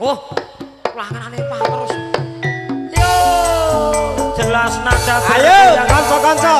Oh, langanane Pak terus. Yo, jelas nada. Ayo, kanca-kanca.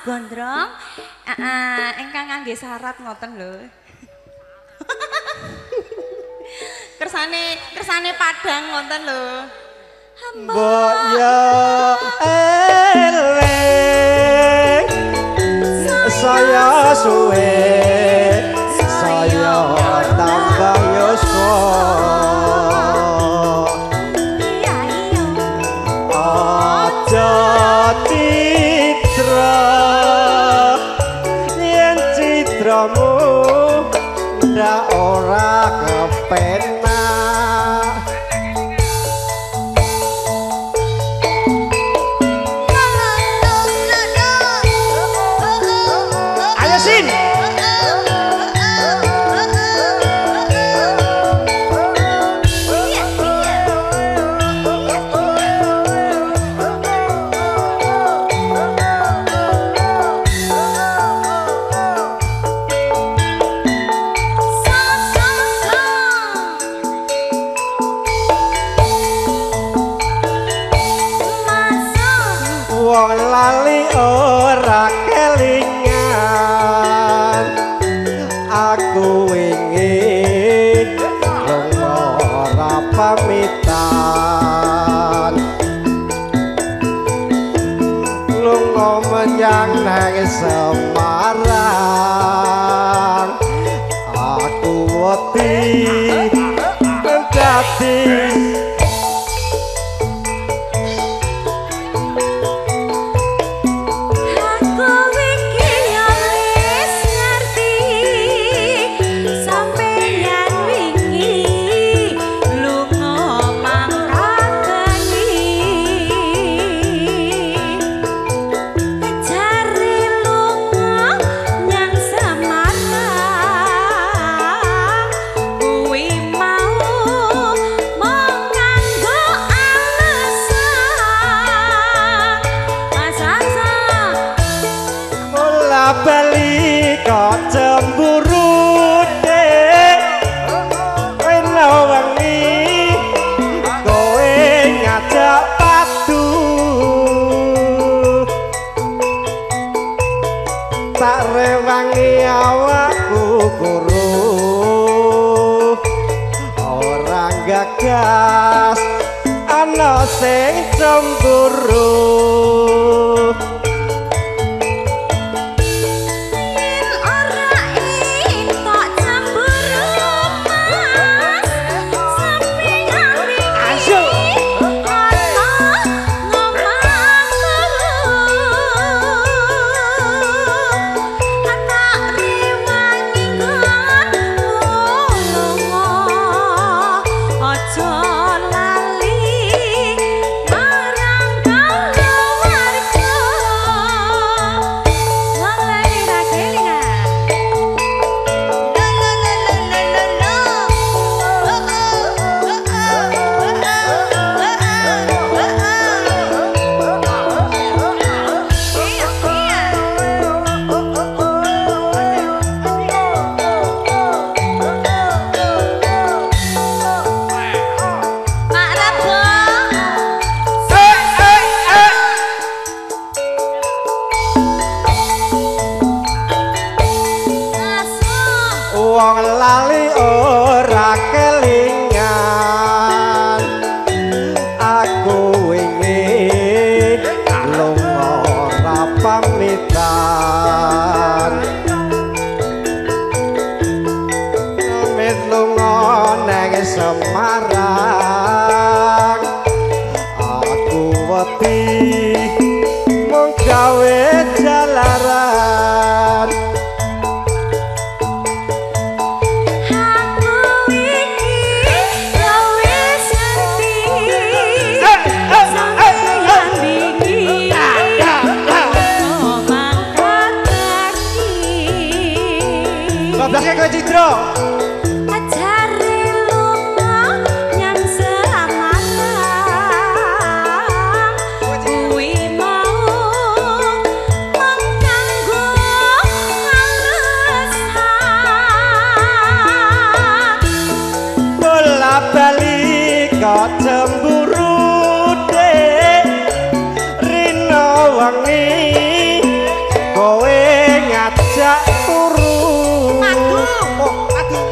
Gondrong, engkang ngangge syarat ngoten lho. kersane Padang wonten lho. Mbok yo eling saya suwe saya tambah yuswa aja citra yen citramu ndak ora kepen. Kowe ngajak turu. Aduh, oh, aduh.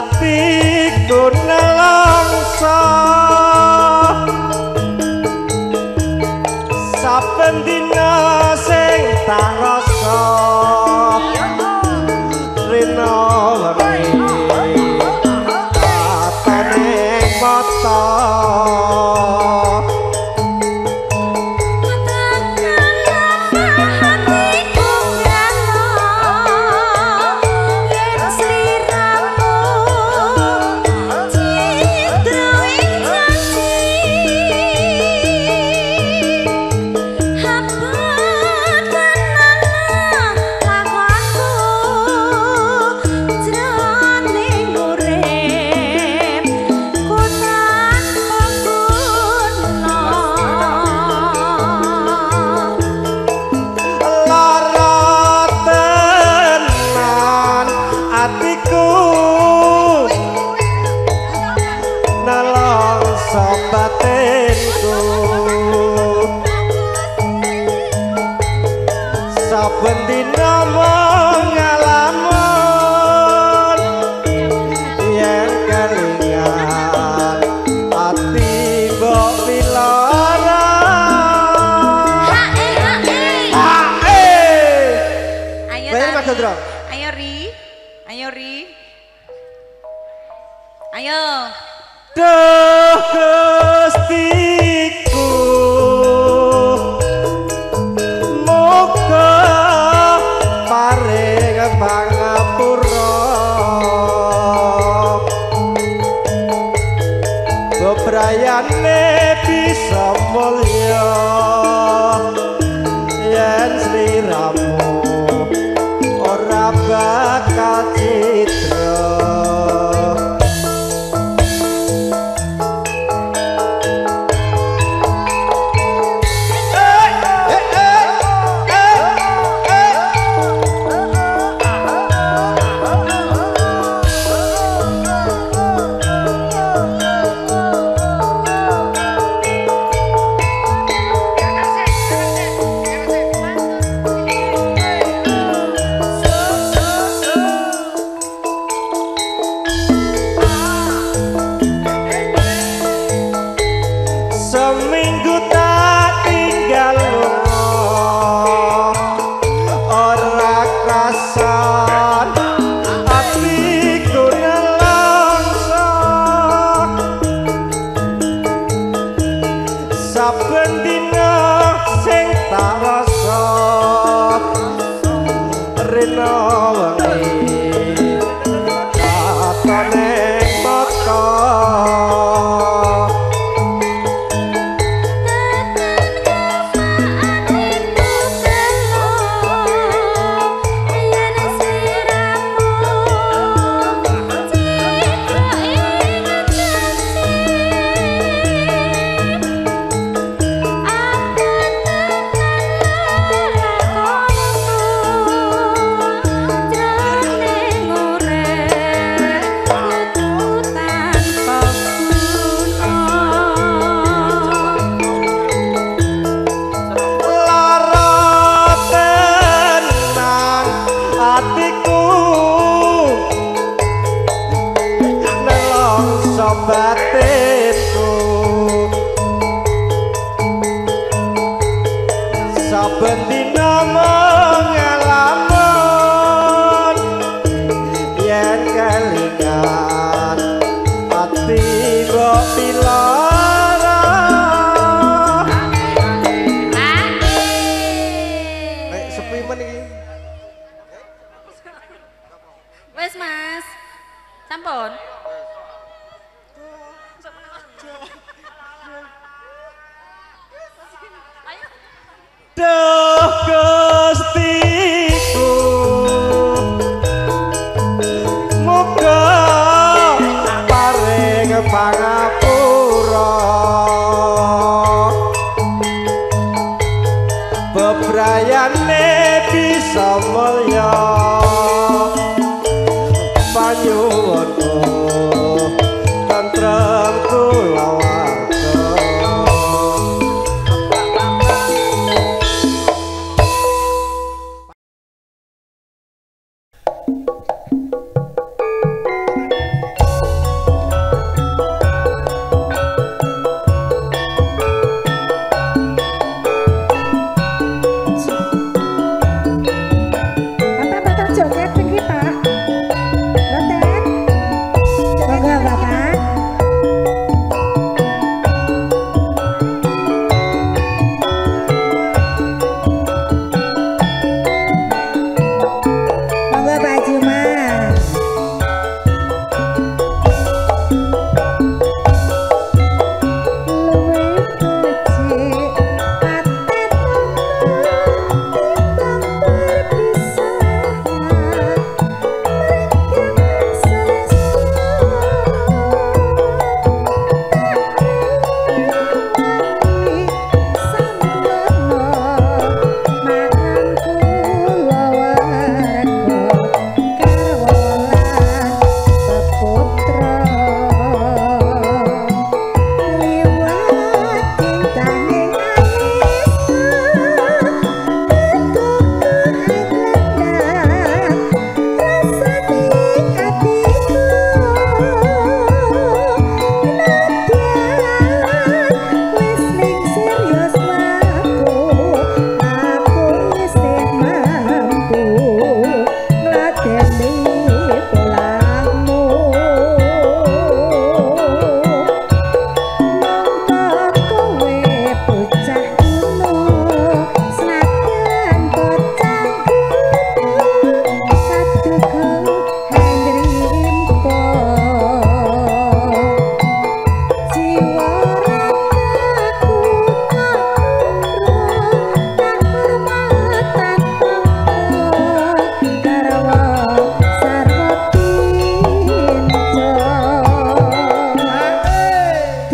tapi ku nelongso saben dina sing tak rasa rino wengi atane mata.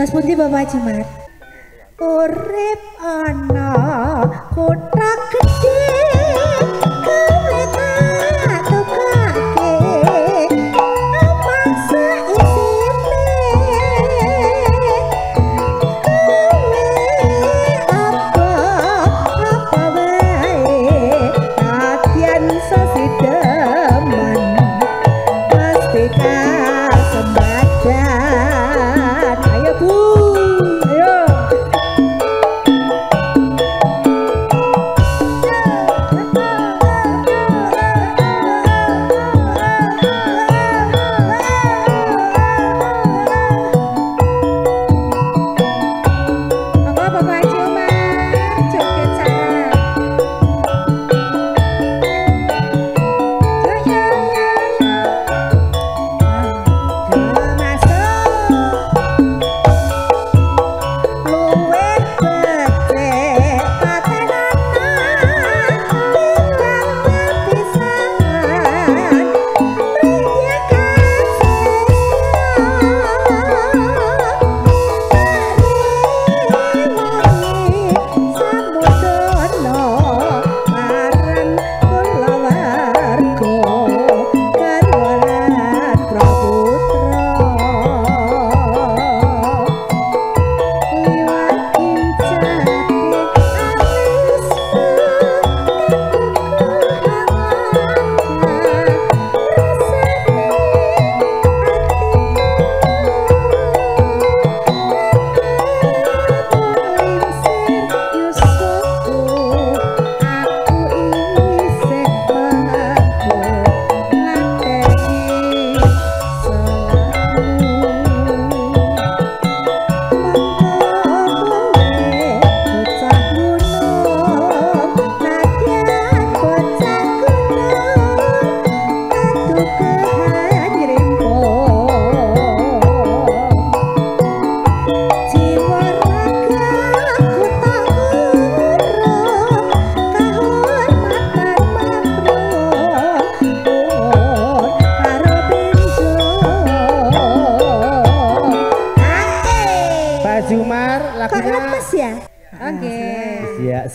Terus pundi Bapak Haji Mat? Urip ana kota gede.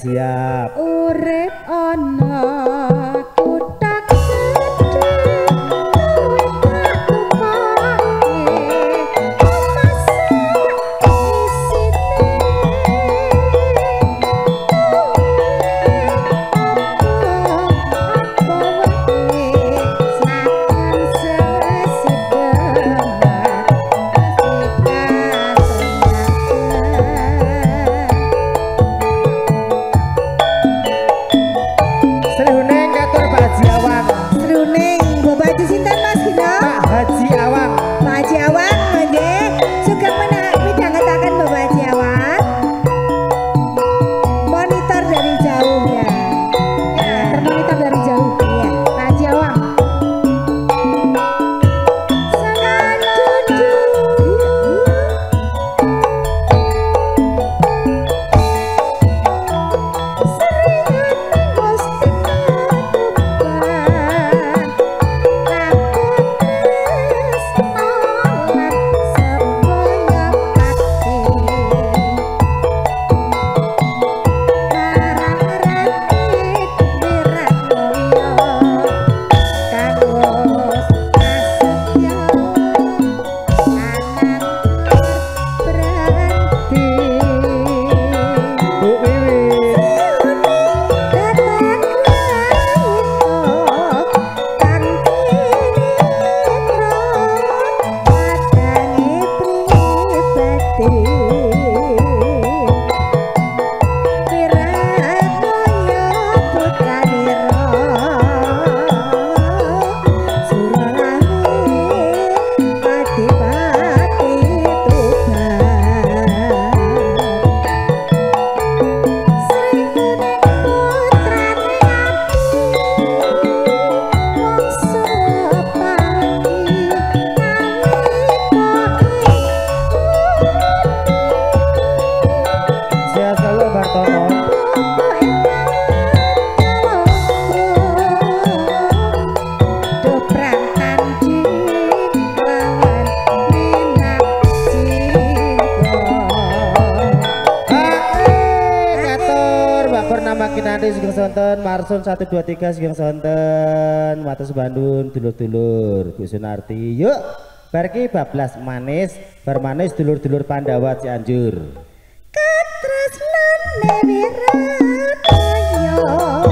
Siap. Urip ana Sri Huneng. Ati sugeng sonten, Marsun 123 sugeng sonten, Wates Bandung dulur-dulur, Bu Sunarti. Yuk, bariki bablas manis, bar manis dulur-dulur Pandawa Cianjur. Katresnan Newiratoyo.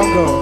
monggo.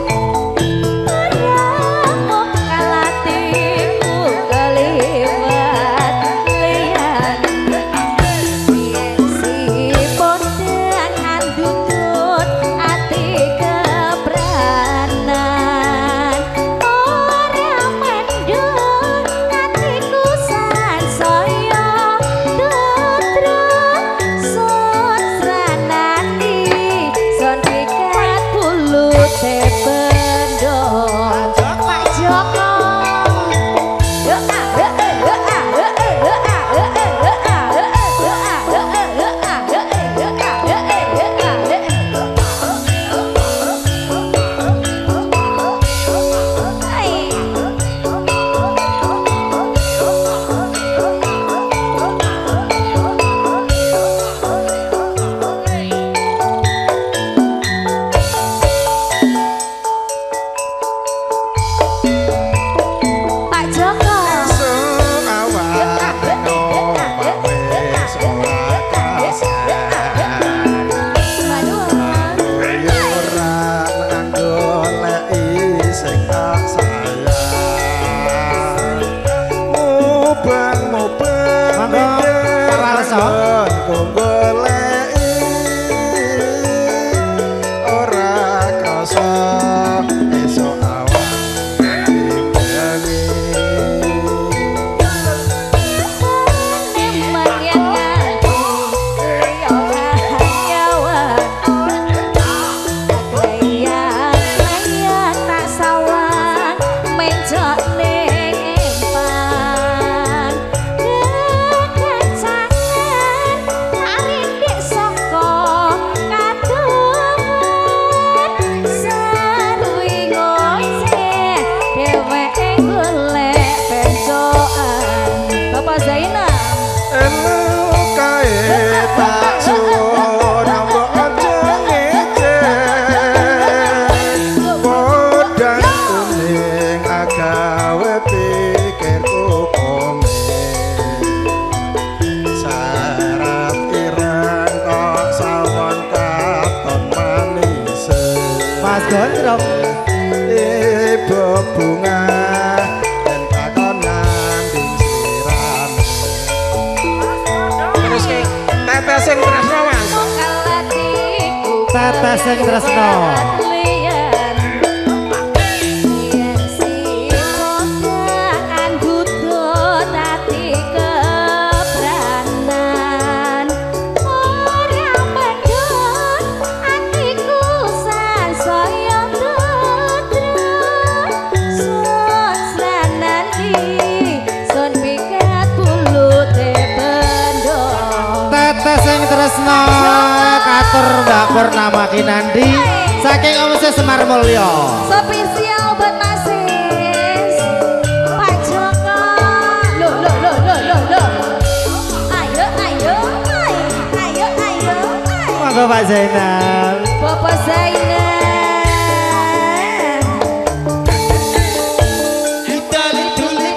Saya terasa Mbak Purnama Kinanti saking Omset Semar Mulyo. Spesial buat Masis Pak Joko. Loh Ayo monggo Pak Zainal. Bapak Zainal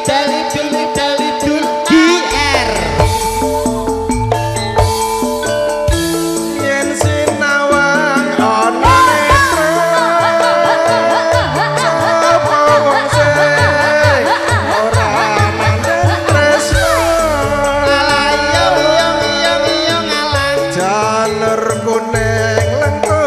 Dali dul GR kuning lengkung.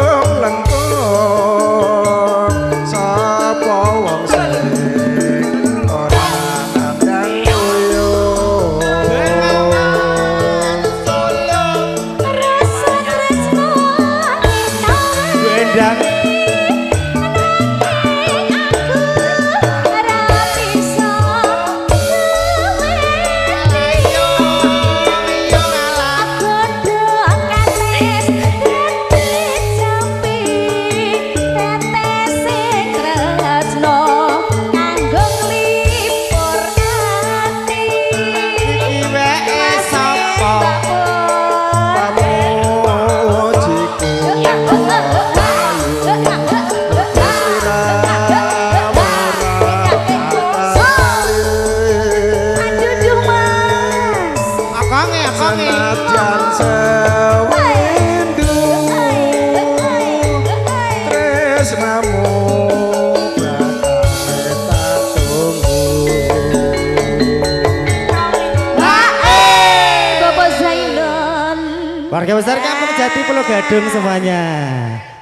Warga besar Kampung Jati Pulau Gadung semuanya,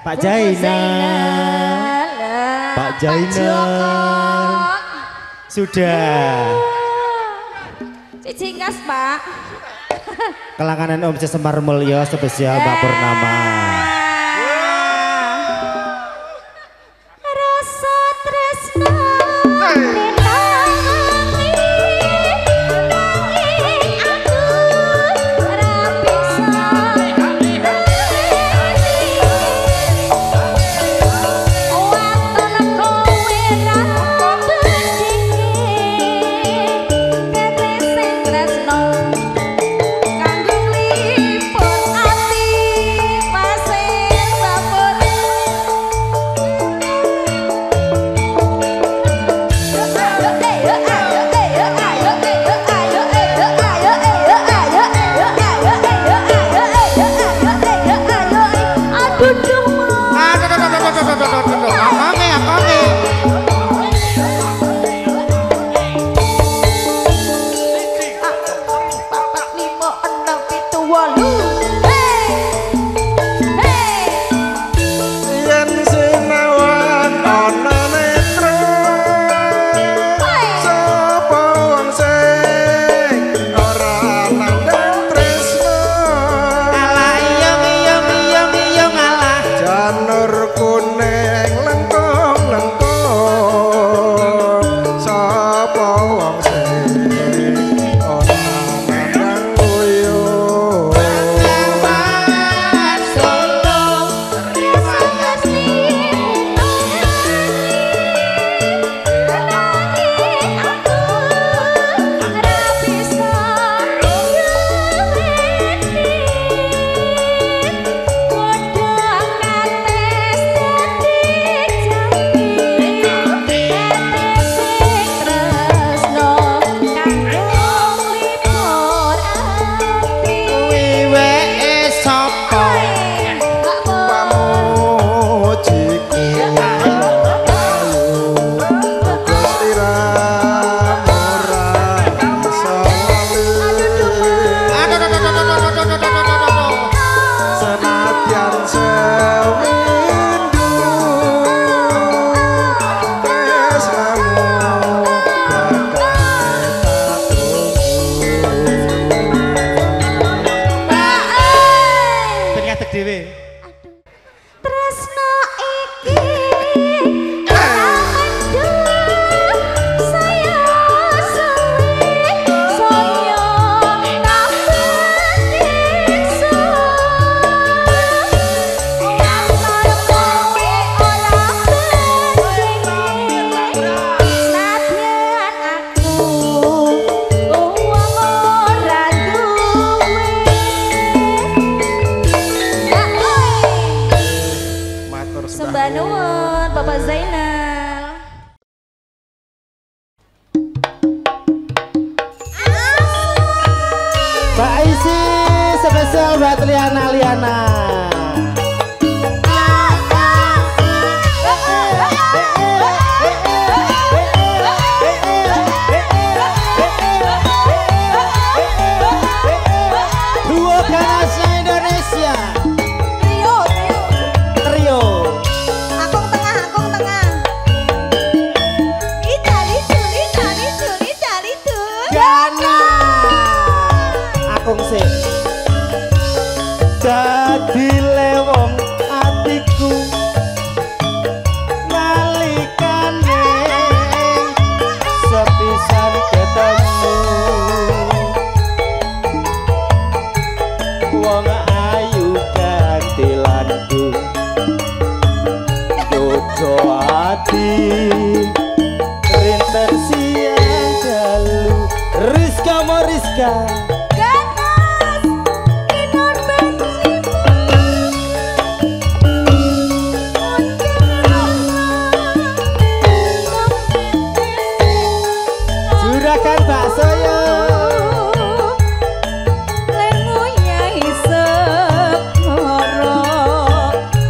Pak Jainan, Pak Jainan sudah cicingkas Pak, kelanganan Om Sesemar Mulyo spesial Mbak Purnama.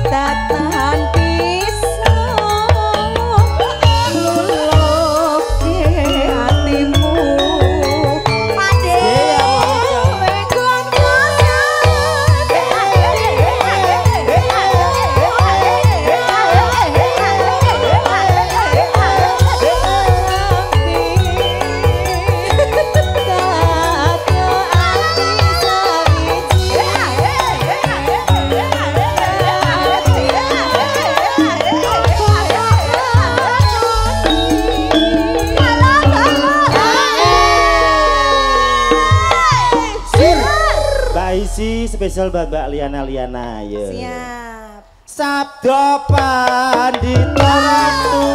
Tahan pisah spesial buat Mbak Liana ya. Siap. Sabdo Pandito Ratu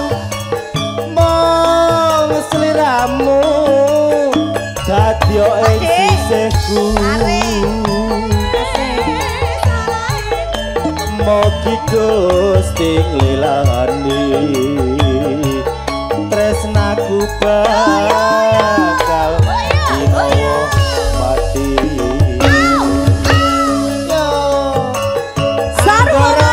mong seliramu dadyo ing sisihku. Mogi Gusti nglilani tresnaku bakal dinawa mati. Yo sarwana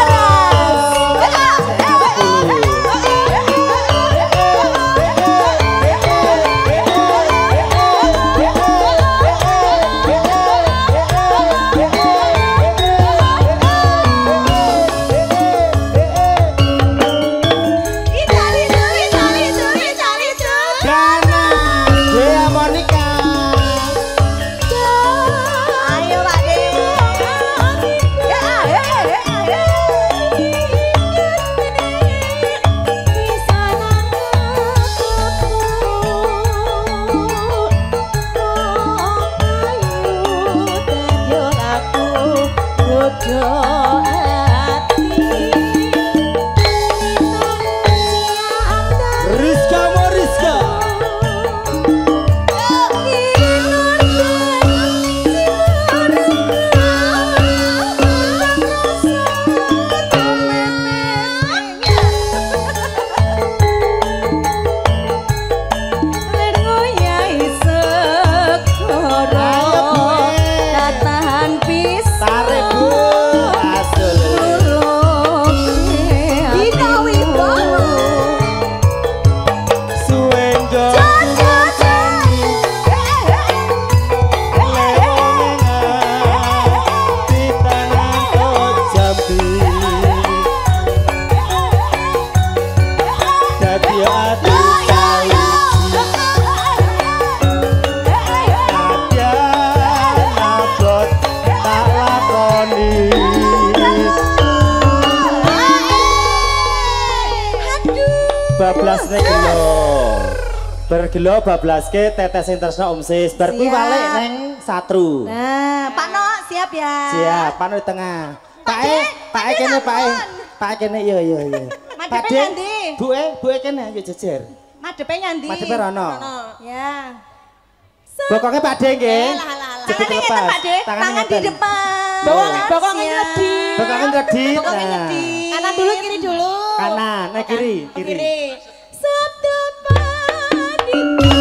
bablasne gelo. Bergelo bablaske tetes sing tresno Om Sis. Bar kuwi balik neng satru. Nah, Pak No siap ya? Siap, Pak No di tengah. Pak E kene Pak E kene yo. Madepe nyandi. Bu E kene yo jejer. Madepe nyandi. Madepe rono. Ya. Bokonge Pak De nggih. Tangannya lepas. Tangan di depan. Bokong nyedi. Bokong nyedi. Kanan dulu kiri dulu. Kanan, nah kiri. Sabda Pandito.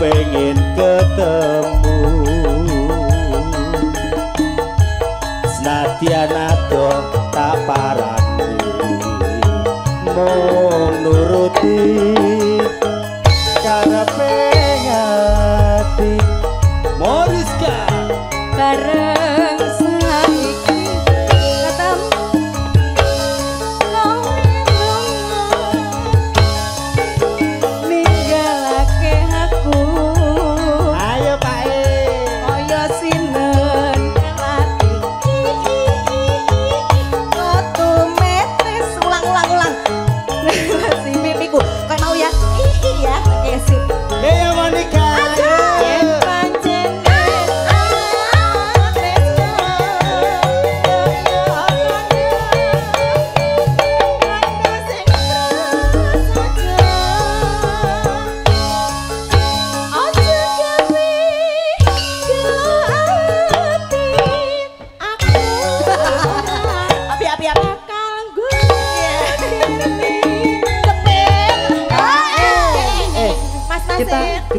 Pengen ketemu senadyan adoh tak parani mung nuruti karepe ati Moriska bareng saiki ketemu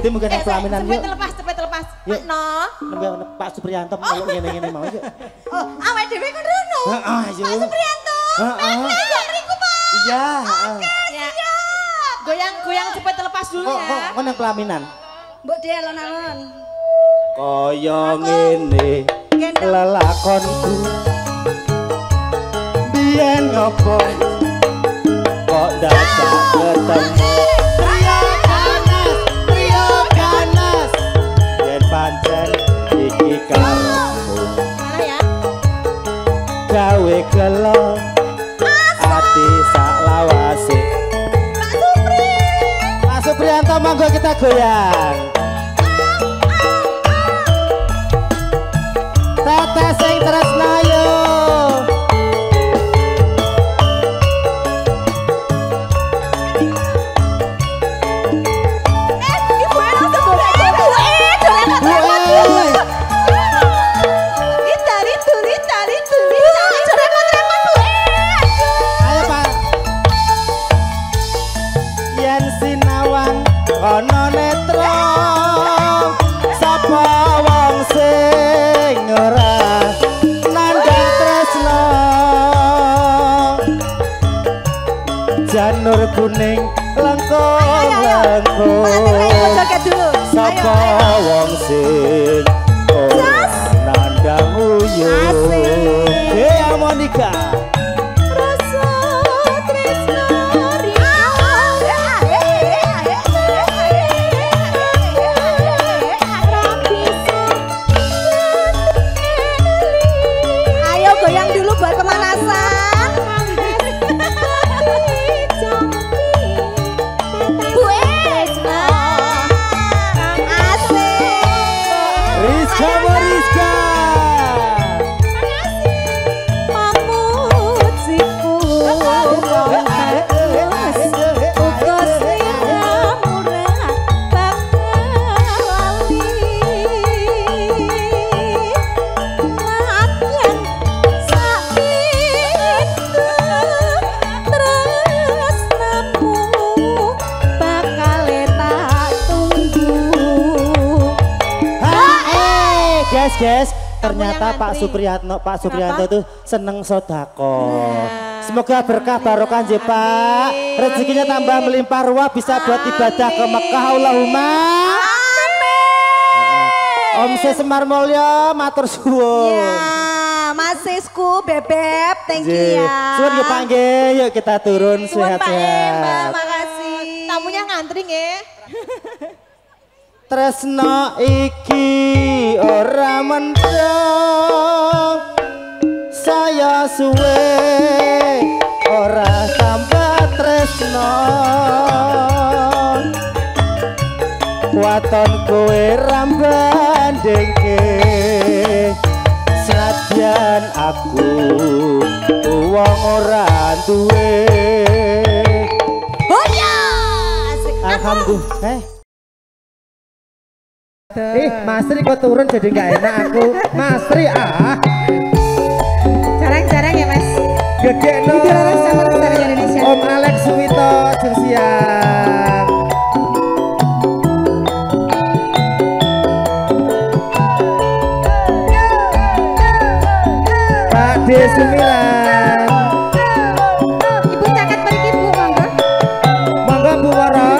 gede mungkin pelaminan yuk. Cepet lepas. No. Pak Supriyanto meluk ngene-ngene mau yuk. Oh, awake dhewe kon rono. Heeh, yuk. Pak Supriyanto. Heeh. Jariku, Pak. Iya, heeh. Goyang-goyang cepet lepas dulu ya. Oh, kon nang pelaminan. Mbok dhe alon-alon. Kaya ngene lelakonku. Biyen opo kok dadak ketemu. Gawe gelo ati sak lawase. Pak Supriyanto monggo kita goyang. Tata sing tresna yo. Janur kuning lengkung sapa wong sing nandang uyuh hey Monica rasa tresna ayo goyang dulu buat pemanasan. Guys, ternyata Pak Supriyanto tuh seneng sedekah. Semoga berkah barokah nggih Pak. Rezekinya tambah melimpah ruah bisa buat ibadah ke Mekah Allahumma. Amin. Om Semar Mulyo matur suwun. Ya, Mas Sisku Bebep, thank you ya. Suwun nggih Pak nggih, yuk kita turun sehat-sehat. Mbak, makasih. Tamunya ngantri nggih. Tresno iki ora mendong saya suwe ora tambah tresno waton kowe rambandengke senajan aku wong ora duwe hoya alhamdulillah Mas Tri kok turun jadi nggak enak aku. Mas Tri jarang-jarang ya Mas. Gede no. Om Alex Suwito siang. Pak D Sumiran. Ibu caket pergi Bu monggo. Monggo Bu Warong.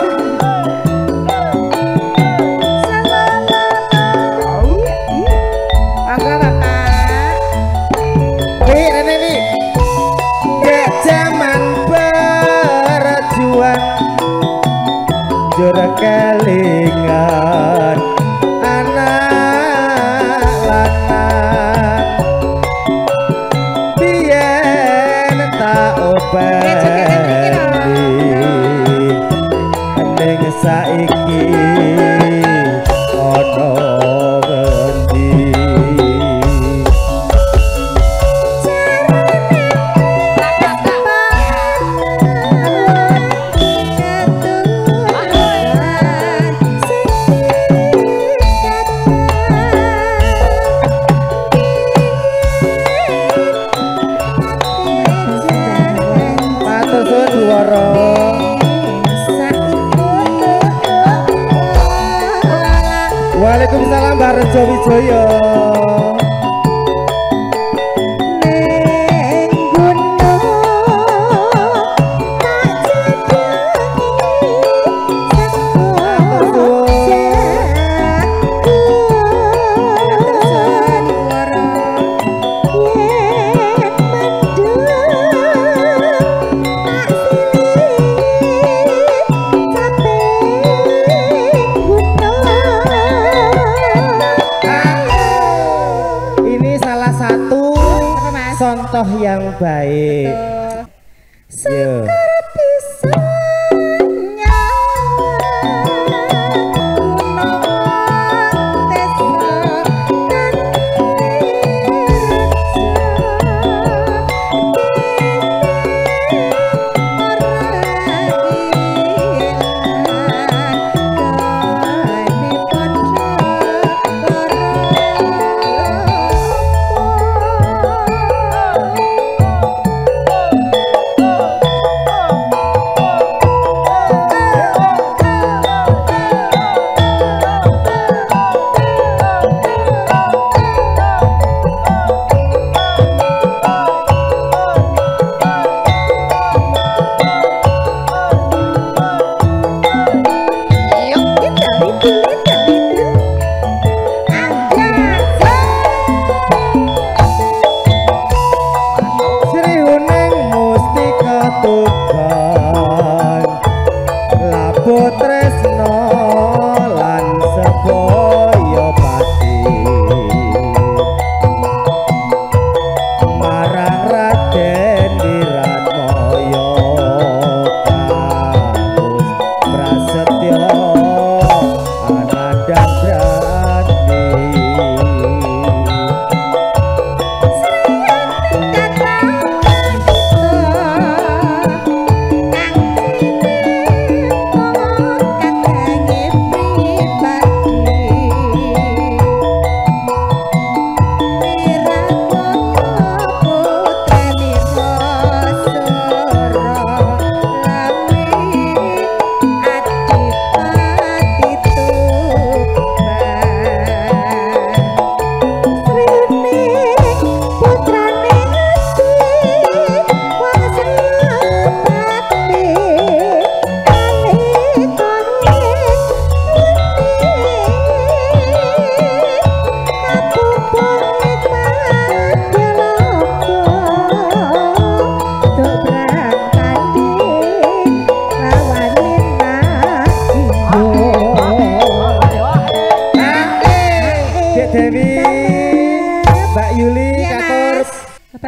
Kelingan anak lanang biyen tak openi ning saiki ana ngendi sakit Raja Wijaya contoh yang baik.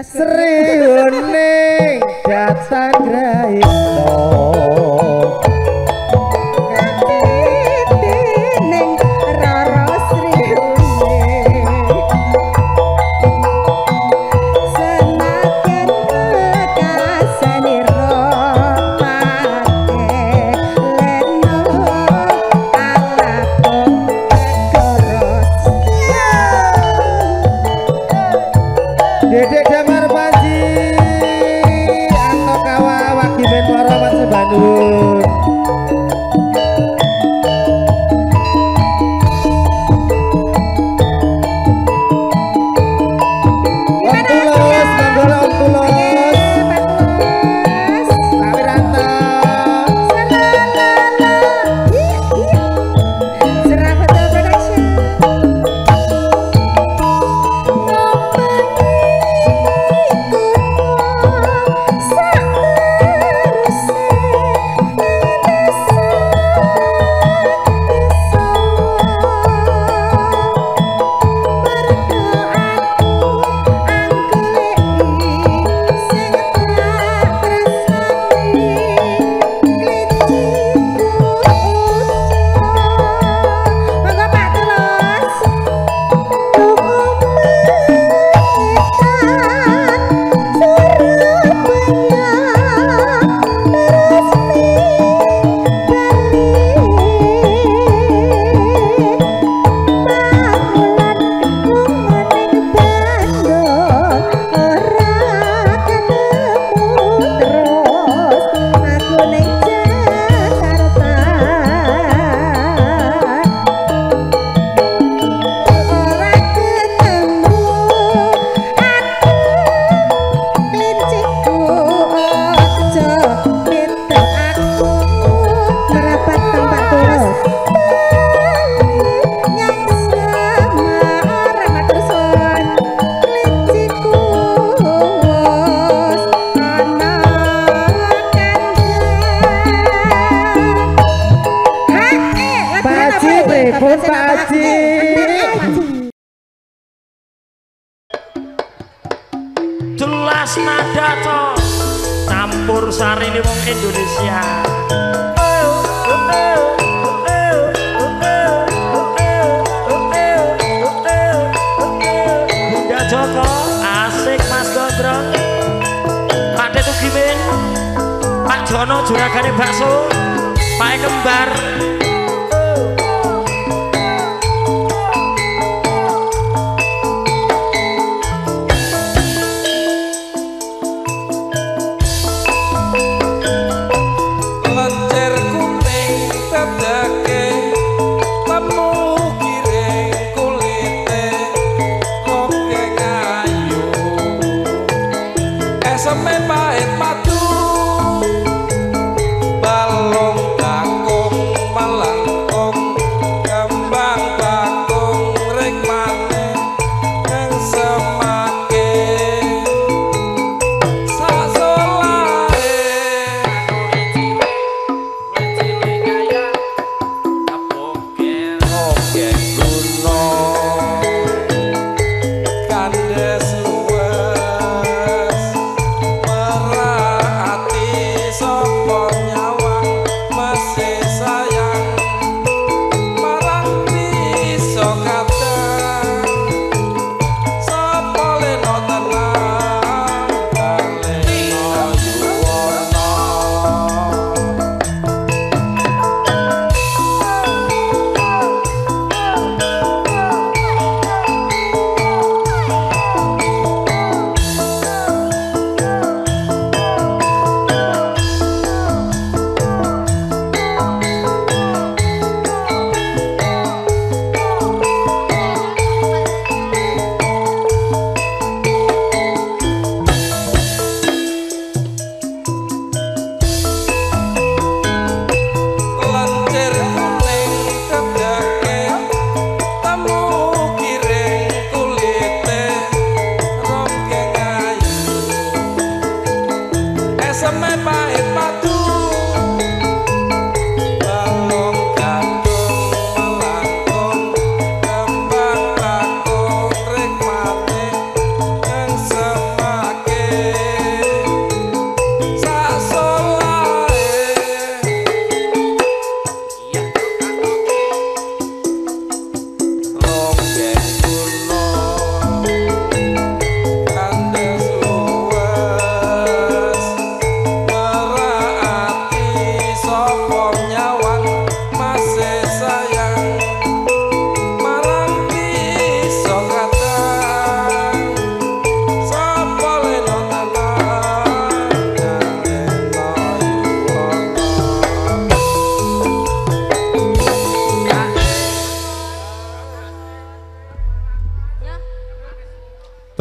Sriuning datang raito Dedek Damar Panji atau kawa wakil Pak Haji. Jelas nada toh campur sari ini wong Indonesia. Ya Joko asik Mas Gondrong. Pak Detu Gimin, Pak Jono juragane bakso, Pak Kembar.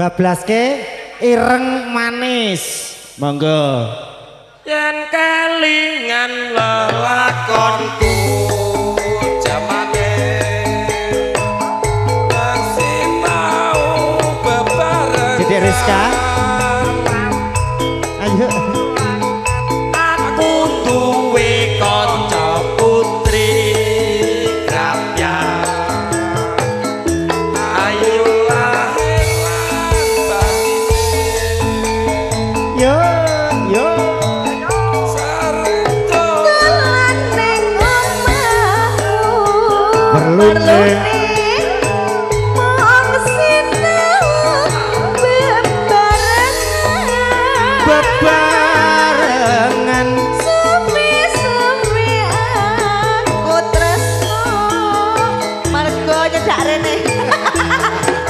Bablaske ireng manis monggo yen kelingan lelakonku jamane sing tau bebareng Dede Rizka ayo aku duwe kanca putri Krapya Berlumeh mong sinau bebarengan supi-supi aku tresno mergo nyedak rene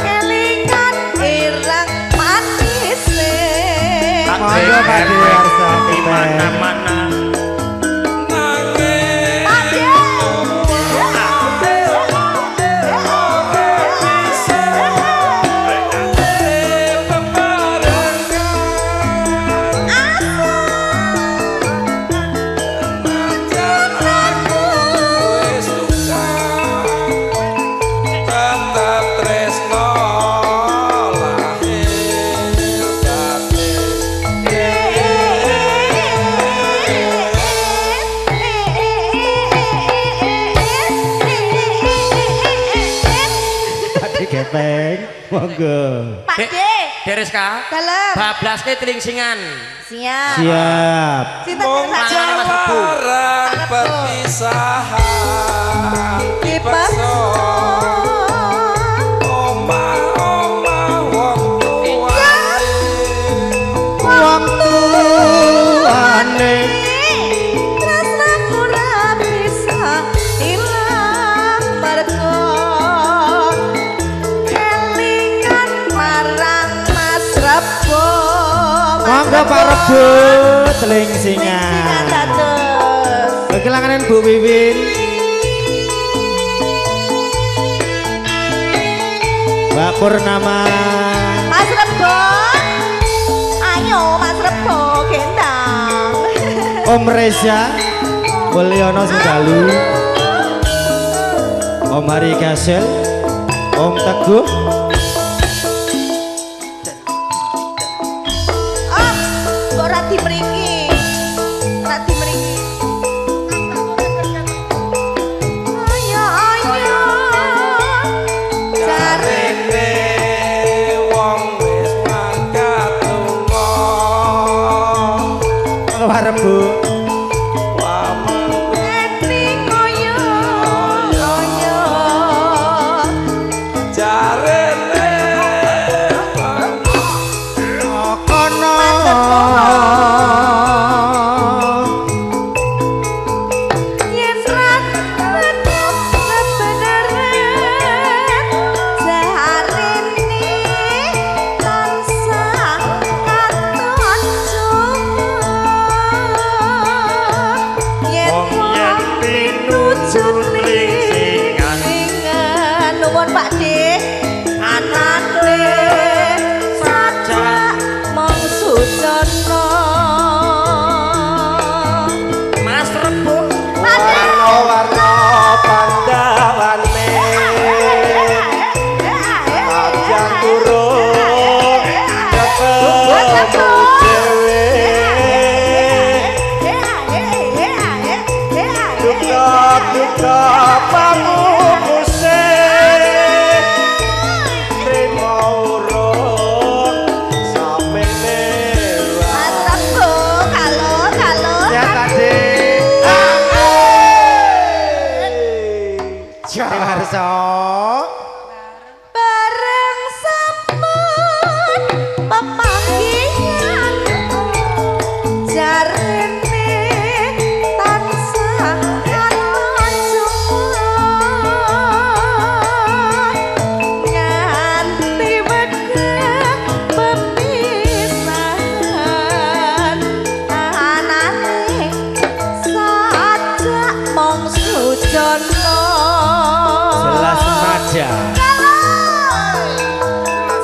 kelingan ireng manis monggo Pakde Warsa mana-mana Teng, monggo. Pak D. Deres ka? Dalem. 12 telingsingan. Siap. Siap. Wong jaran perpisahan dipaksa. Pak Rebo telingsingan kelanganan Bu Wiwin Mbak Purnama Mas Rebo ayo Mas Rebo gendang Om Reza Mulyono Sedalu Om Hari Gasel Om Teguh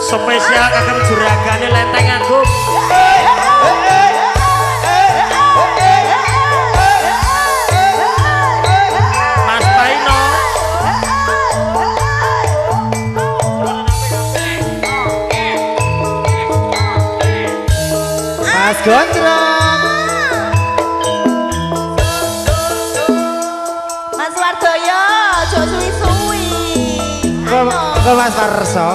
spesial kagem juragane Lenteng Agung. Mas Paino. Mas Gondrong. Mas Wardoyo, ojo suwi-suwi. Kok Mas Warso?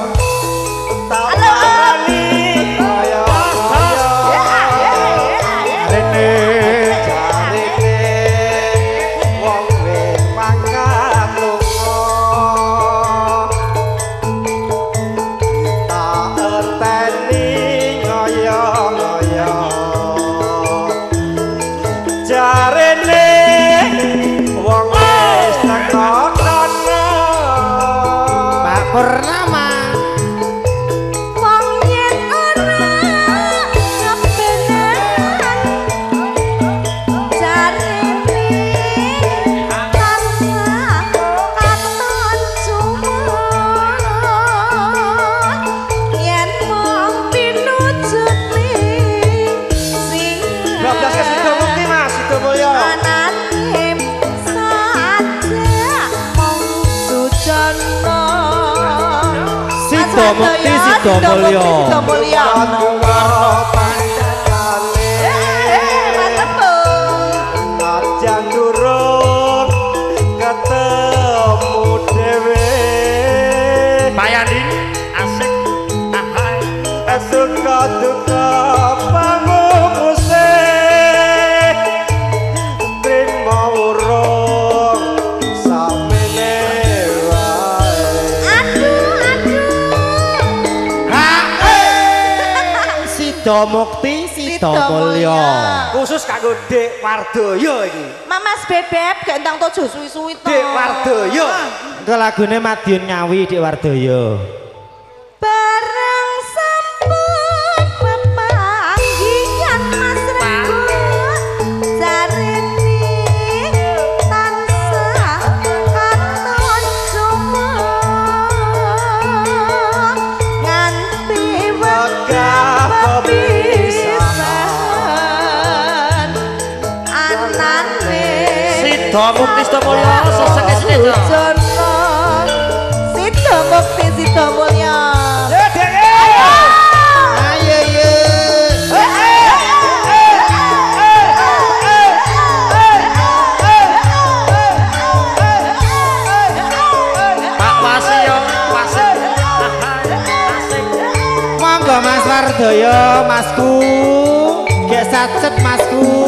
Domulyo Pak Yandi Mukti Sido Mulyo. Khusus kanggo Dek Wardoyo iki. Mas Bebep gak entang tojo suwi-suwi to. Dek Wardoyo. Engko lagune Madiun Ngawi Dek Wardoyo. Bareng sampun pepanggihan Mas Renggo jarene tansah katon sumur nganti wegah pisan anane Sido Mukti Sido Mulyo seseke sedaya Sido Mukti Sido Mulyo. Mas Wardoyo, masku, gak sacet masku.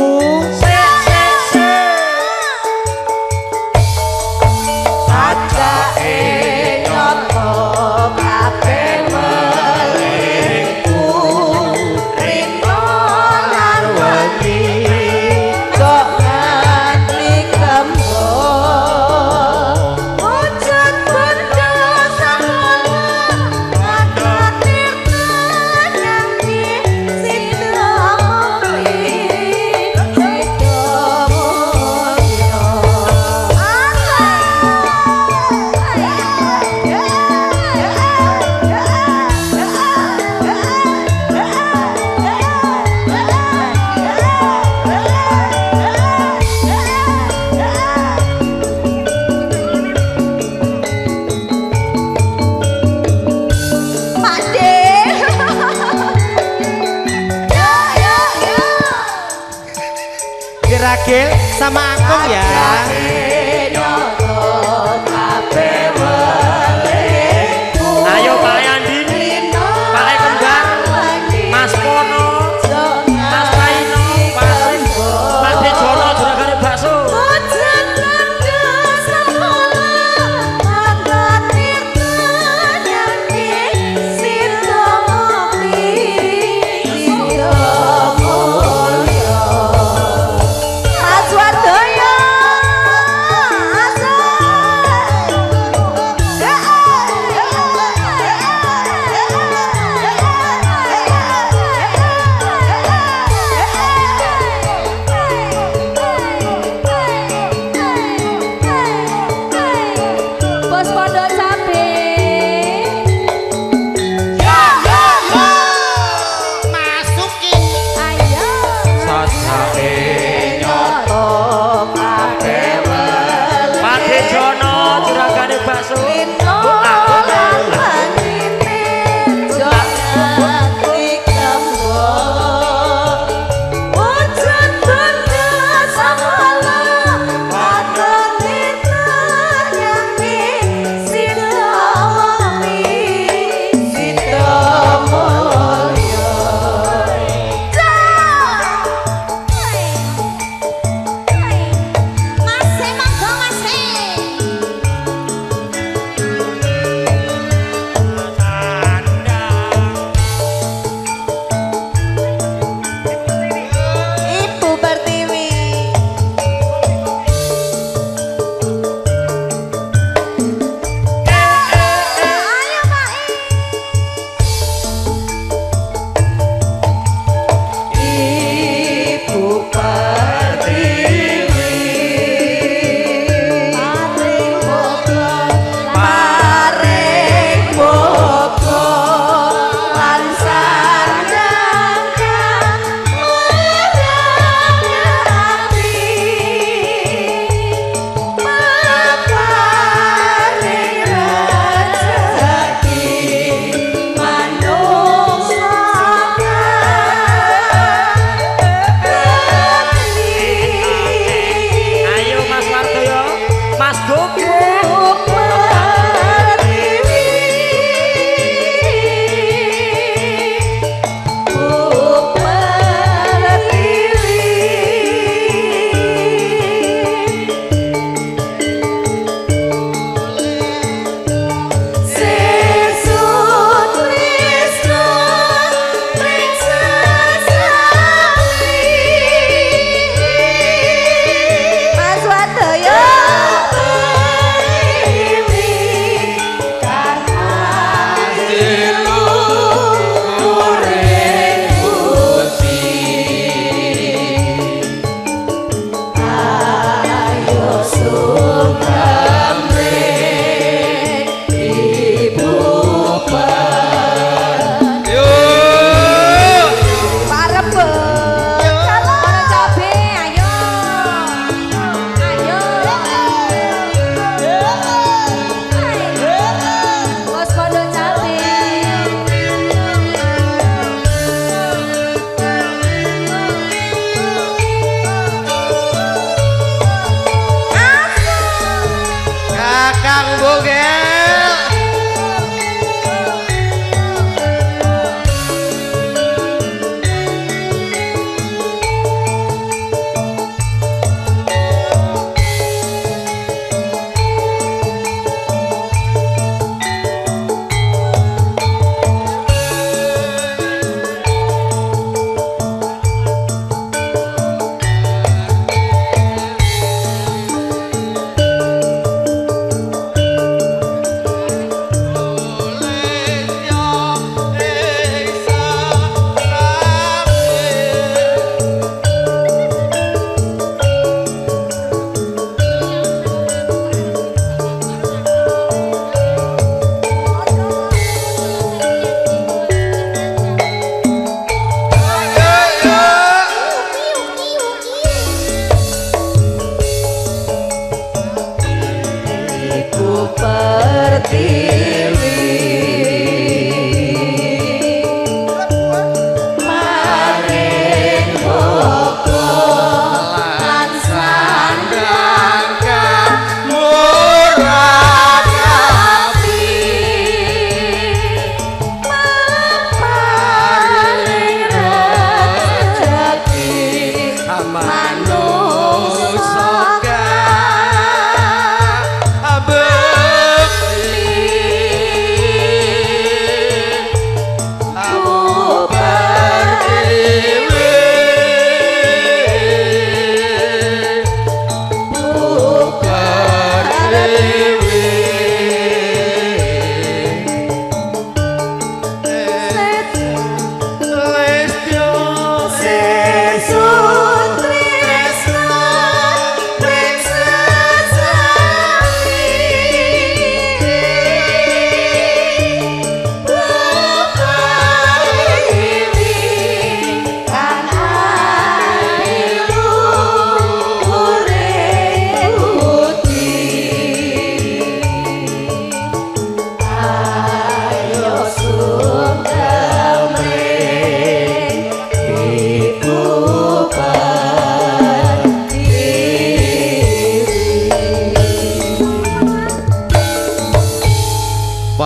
Sajake nyoto kabeh melingku rino lan wedi kok nganti kembung wujud benda Ragil sama Angkung ya. Ayo Pak Yandini, Pak Kembang, Mas Pono, Mas Paino, Mas Dejono, juragan bakso.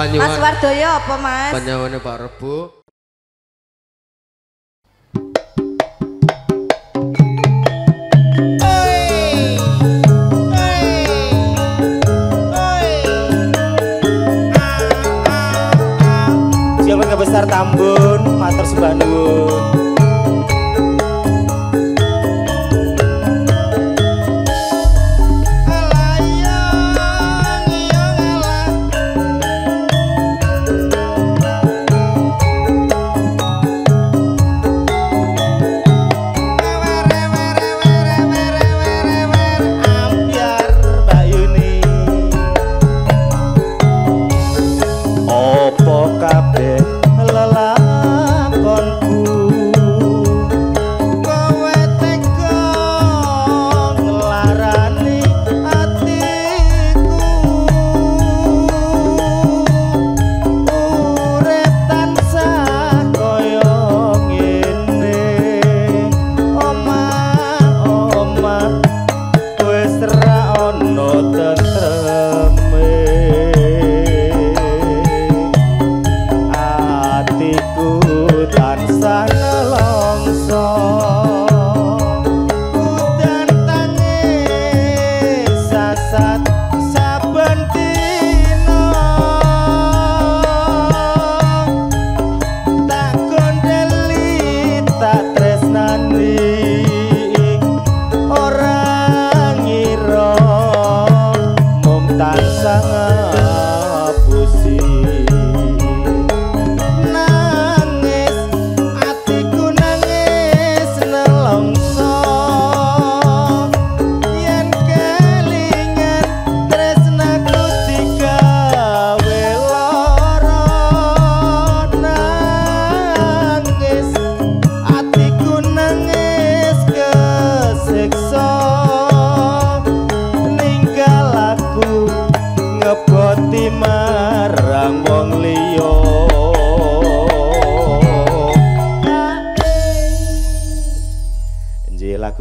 Mas Wardoyo apa Mas? Panyawane Pak Rebo. Siapa yang besar Tambun, matur sembah nuwun. Kabeh lelakonku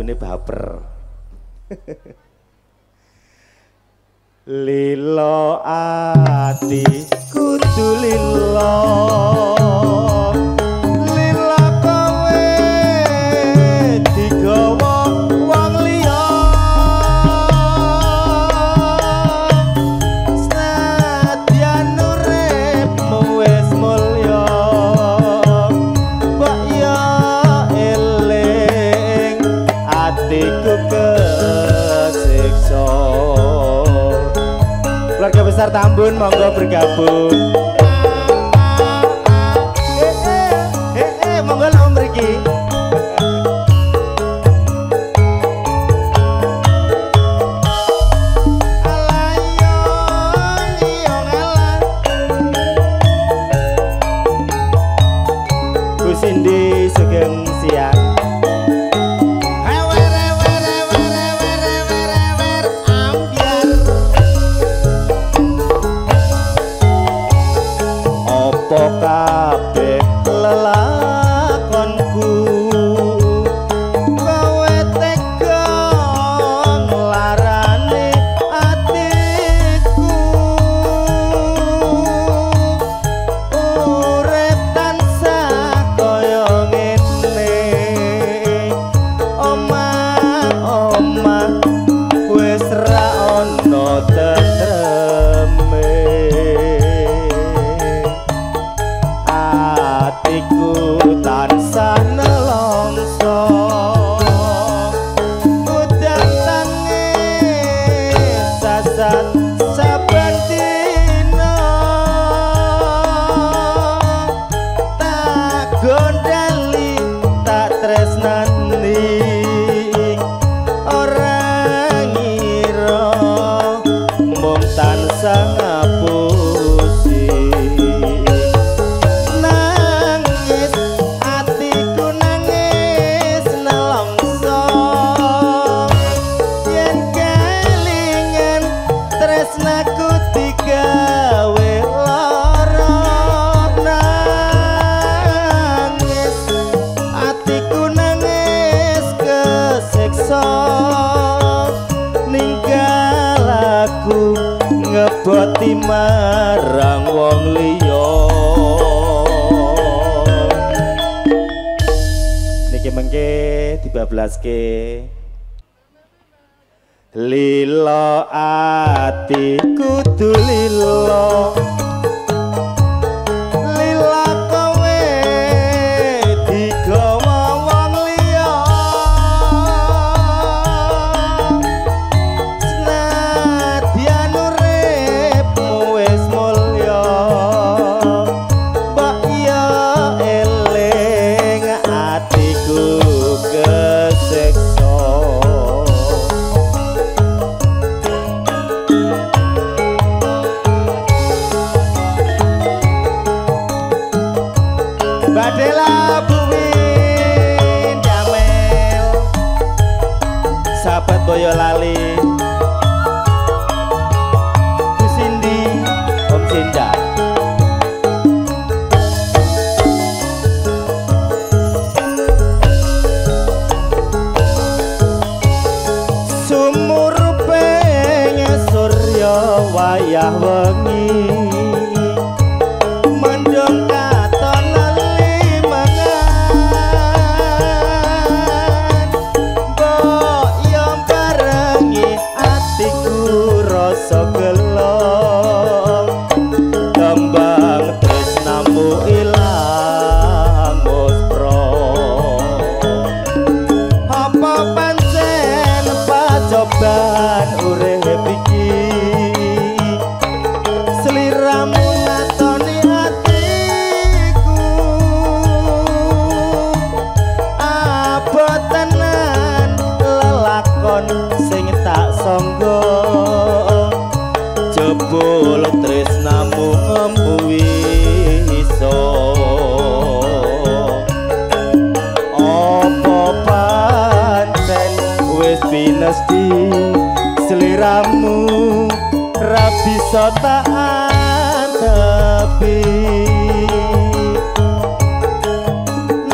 jenengane baper. Lilo ati kudu lilo. Pasar Tambun monggo bergabung. Monggo lawan mriki. Bu Cindy sugeng siang. Kabeh lelakonku kowe tega nglarani atiku, urip tansah kaya ngene, omah-omah wis ra ono tetreme. Iku tansah nelongso, udah nangis sasat saben dino, tak gondali tak tresnani, orang ngira mung tansah ngapus. Aku digawe lara, nangis atiku nangis kesiksa, ninggal aku ngeboti marang wong liya. Niki mengke 13K lilo ati kudu lilo, lila kowe digawa wong liya, senadyan uripmu wis mulya, mbok ya eling atiku kesiksa. Badela bumi damel, sahabat Boyolali, Bu Cindy, Om Cinda. Sumur penye surya wayah wengi. Cobaan urip iki seliramu ngatoni hatiku, abot tenan lelakon sing tak sangga, jebul tresnamu ngembuwi iso. Apa pancen wis binesti seliramu ra bisa tak atepi,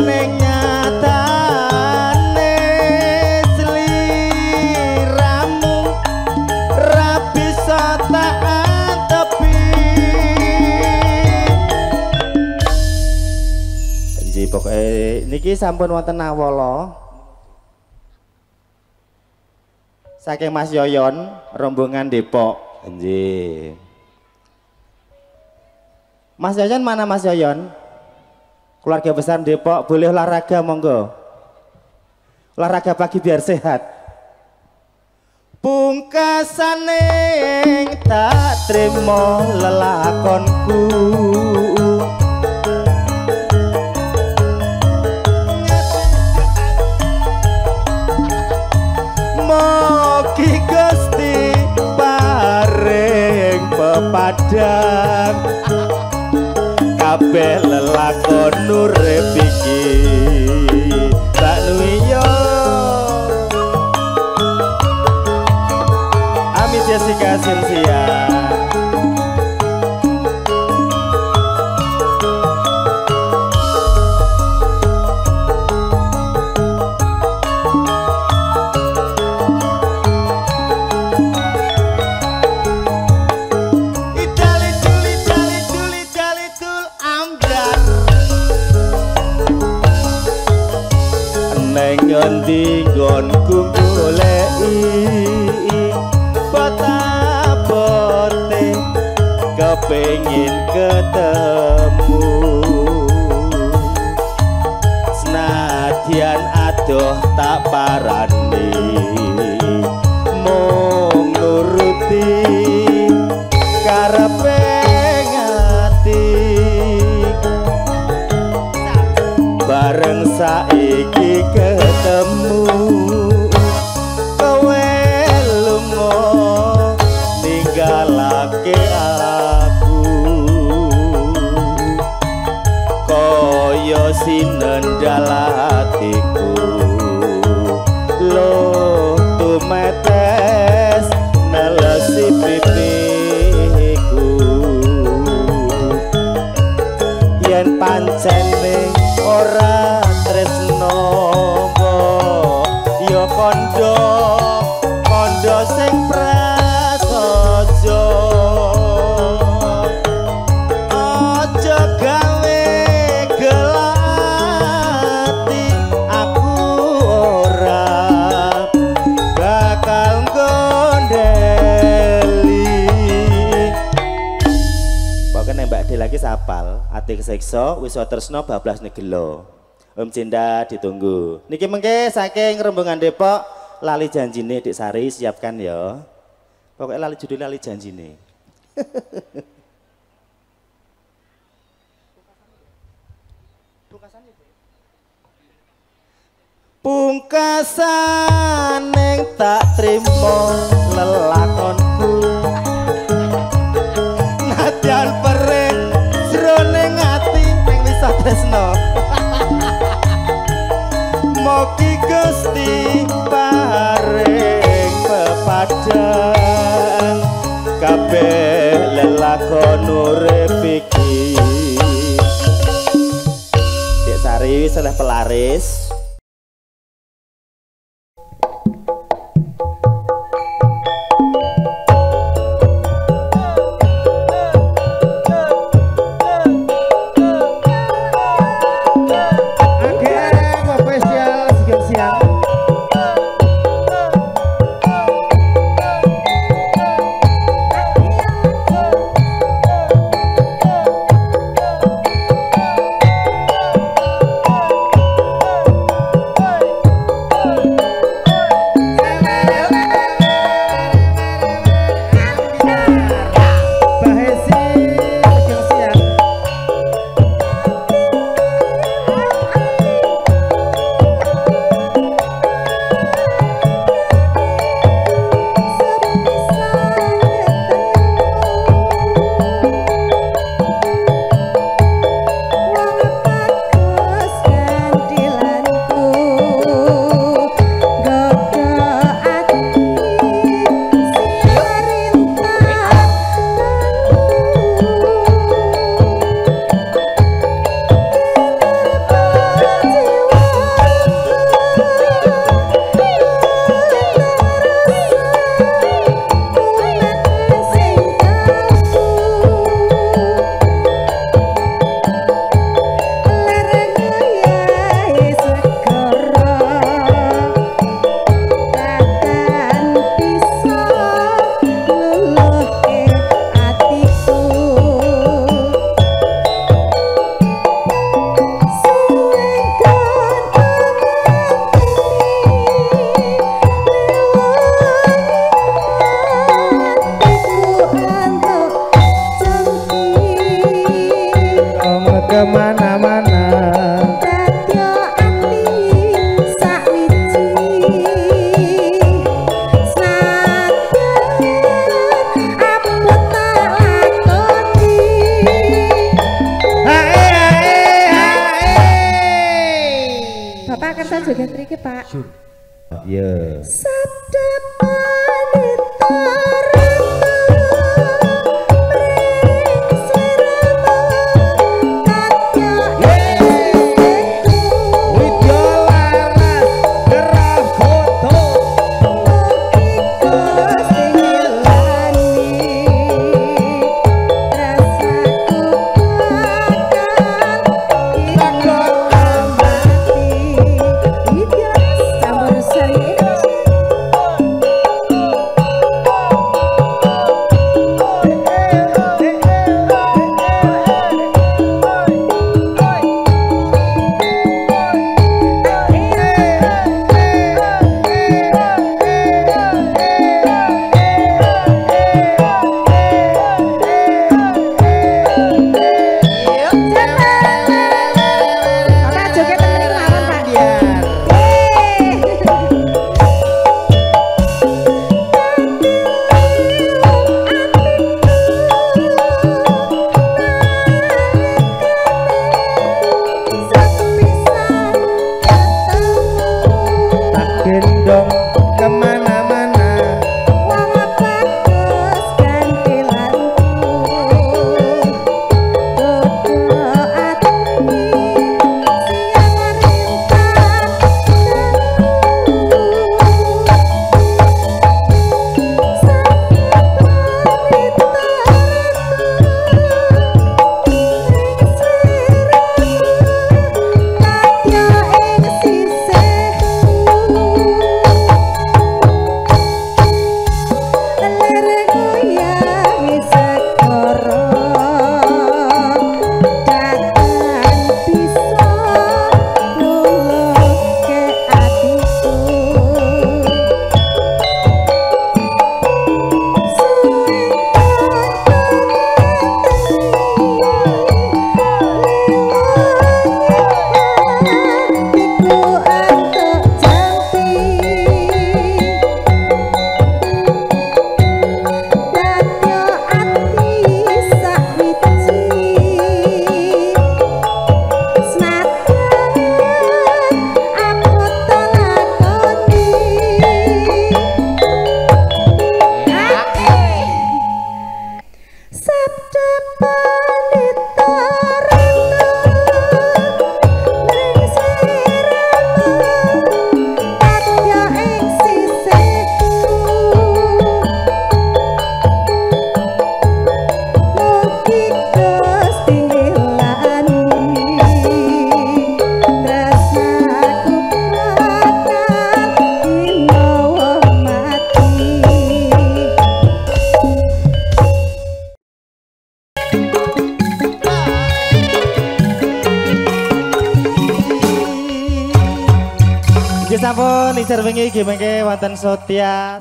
ning nyatane niki sampun wonten Nawala saking Mas Yoyon rombongan Depok. Nggih. Mas Yoyon mana Mas Yoyon? Keluarga besar Depok, boleh olahraga monggo. Olahraga pagi biar sehat. Pungkasane tak trimo lelakonku, mogi Gusti paring pepadang kabeh lelakon urip iki tak nuyo. Jessica Cynthia Itali tuli tali tuli tali tul amdar neng ngendi nggonku goleki bote kepengin ketemu senadyan adoh tak parani mung nuruti karepe ngati bareng saiki ketemu. Laki aku koyo sinendal hatiku lo tumetes nelesi pipiku yen pancene ora tresno yo kondo kondo sing apal ati kesiksa wisa tresno bablas negelo Om Cinda ditunggu niki mengke saking rombongan Depok Lali Janjine Dik Sari siapkan ya pokoknya lali judul Lali Janjine. Pungkasan neng tak trimo lelakonku nadyan perih neng ati neng wisa tresno mogi Gusti paring pepadang kabeh lelakon urip iki Dik Sari seleh pelaris. joget mriki, Pak. Iya. Sabda panitra sampun ijar wingi nggih mengke wonten Sotia.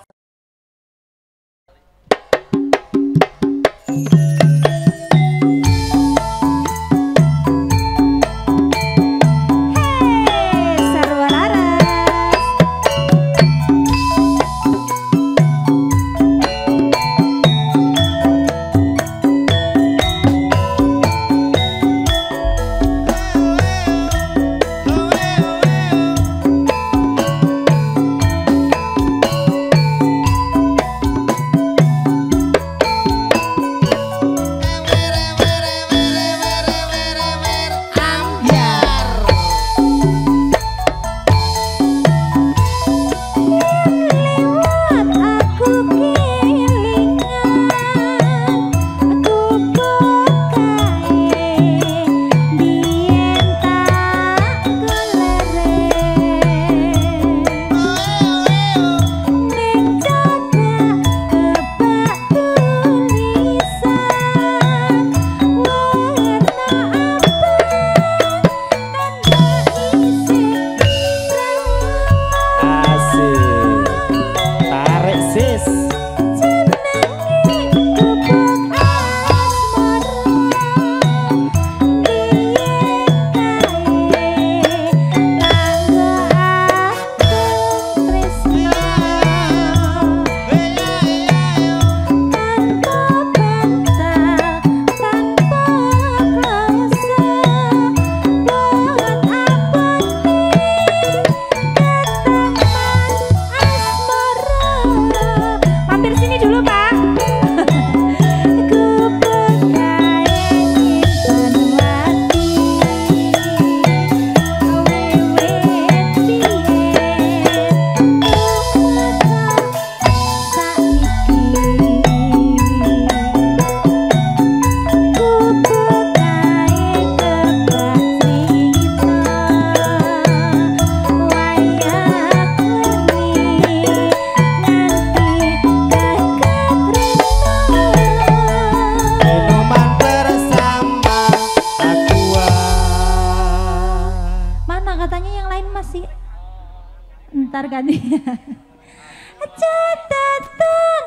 gitar kan ya.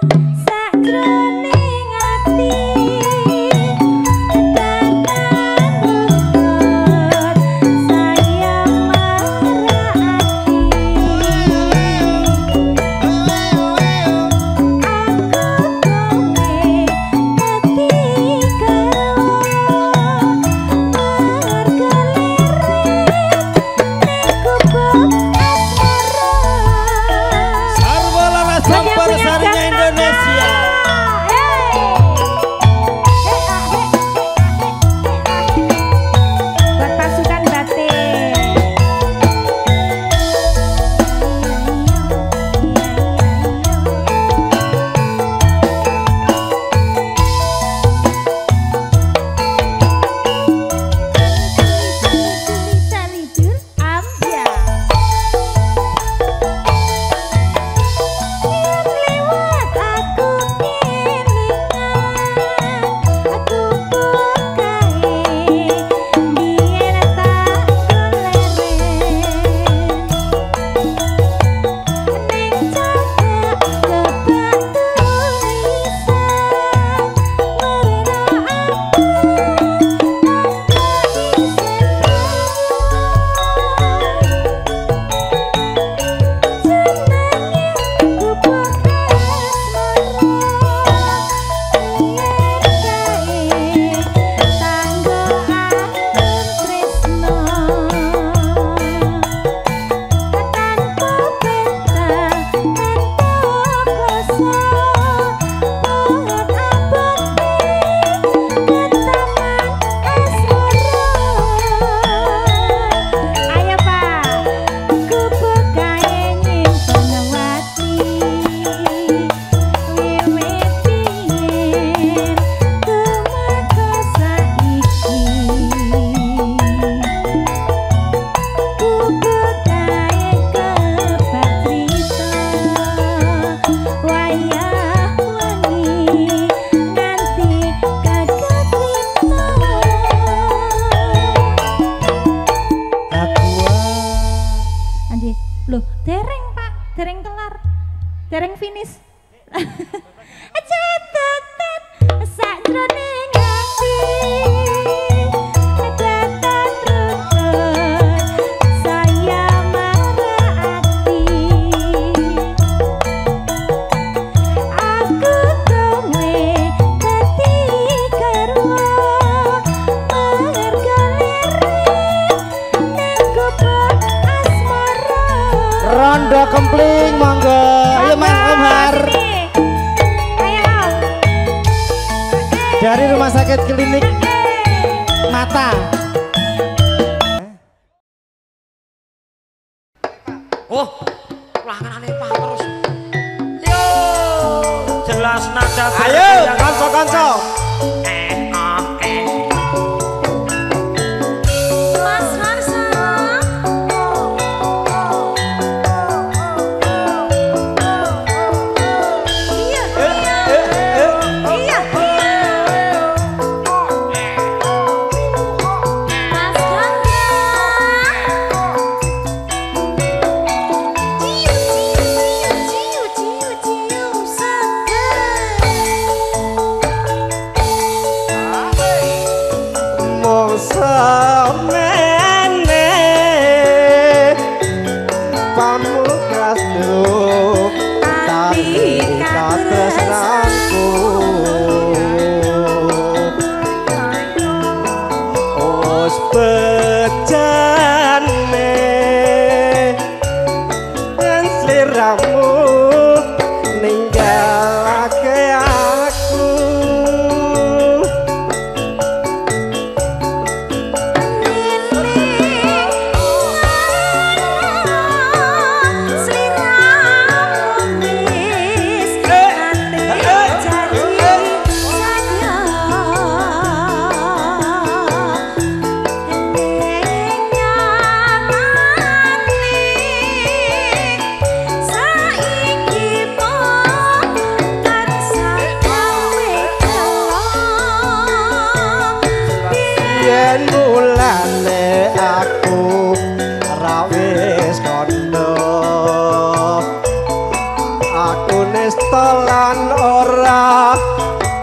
Catetan sakroning ati.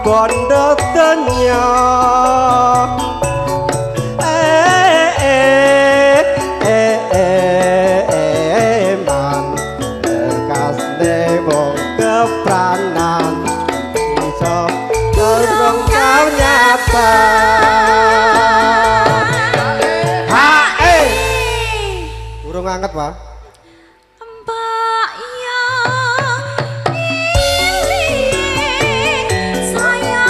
bondekennya man berkasne wong kepranan iso terong kau nyata. Sangat Pak Mbak yang pilih saya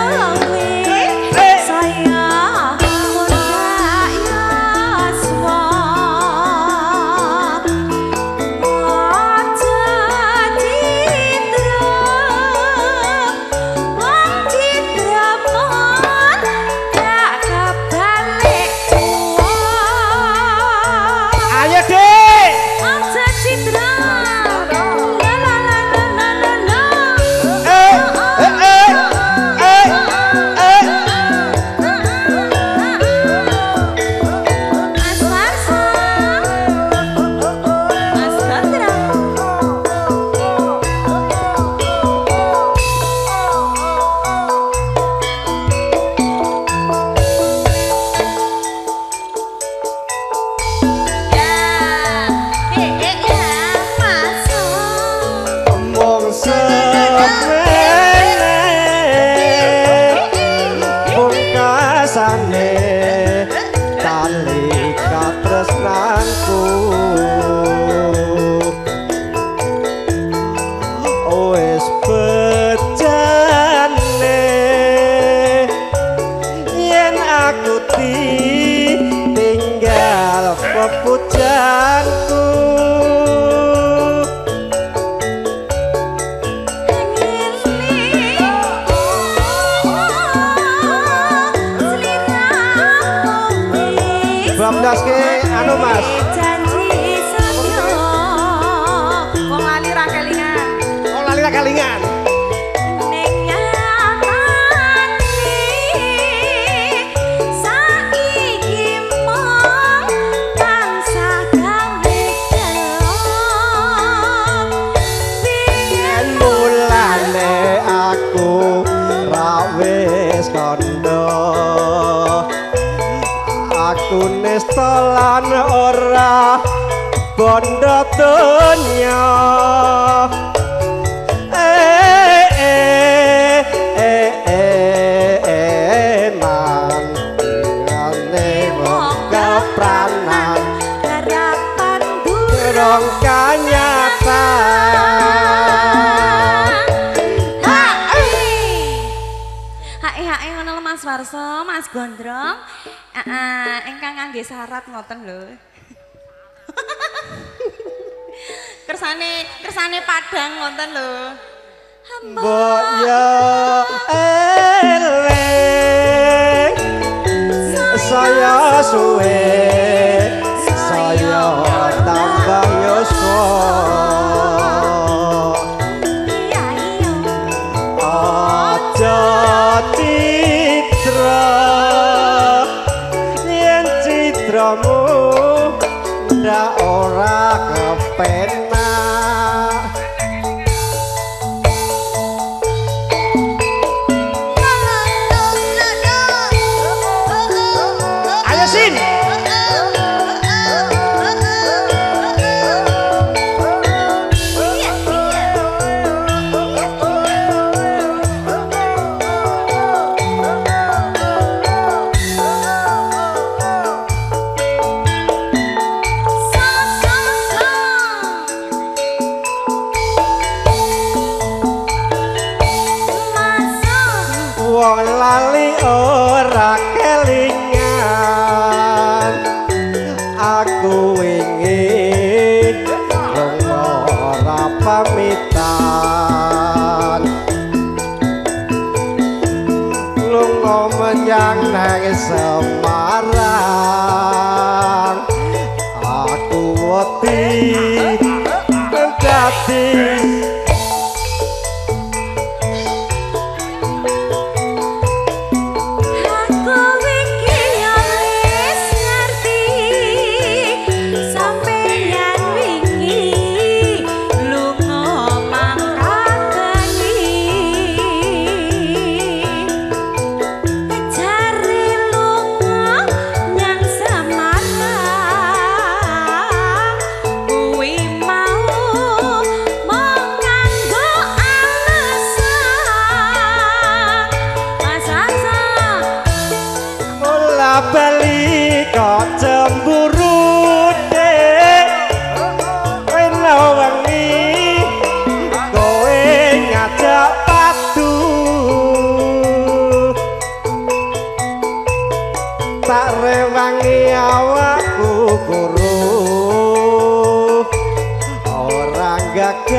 suami saya Mbak Yaswan menjadi drama tak kebalik Setelan ora bondo dunya mangane wong kepranan harapan burung kenyataan hae ngono Mas Warso Mas Gondrong engkang ngangge syarat ngoten lho. Kersane Padang ngoten lho. Mbok ya eling saya suwe saya tambah yuswa.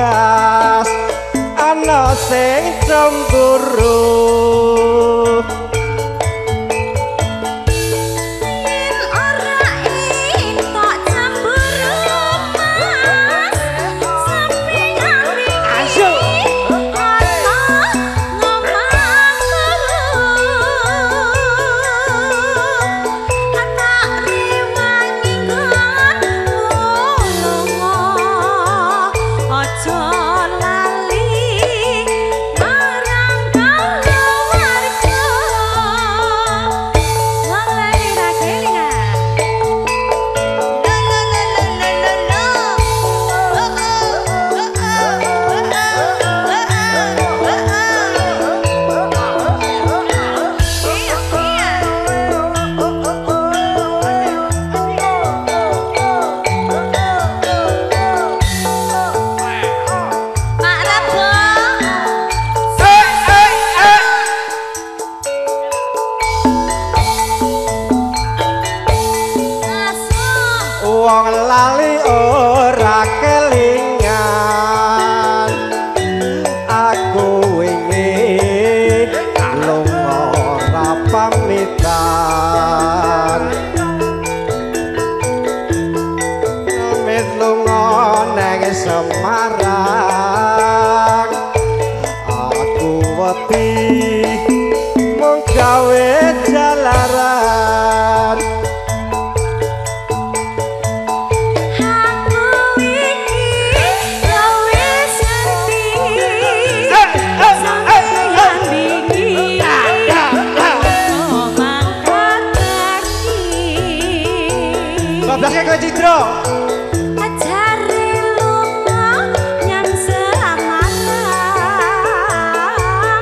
welas, ana sing cemburu. Lali ora kelingan, aku ingin lunga ora pamitan. Pamit lunga nang Semarang, aku wedi mung gawe jalaran. Belakang kau Citro ajari lunga nyang Semarang.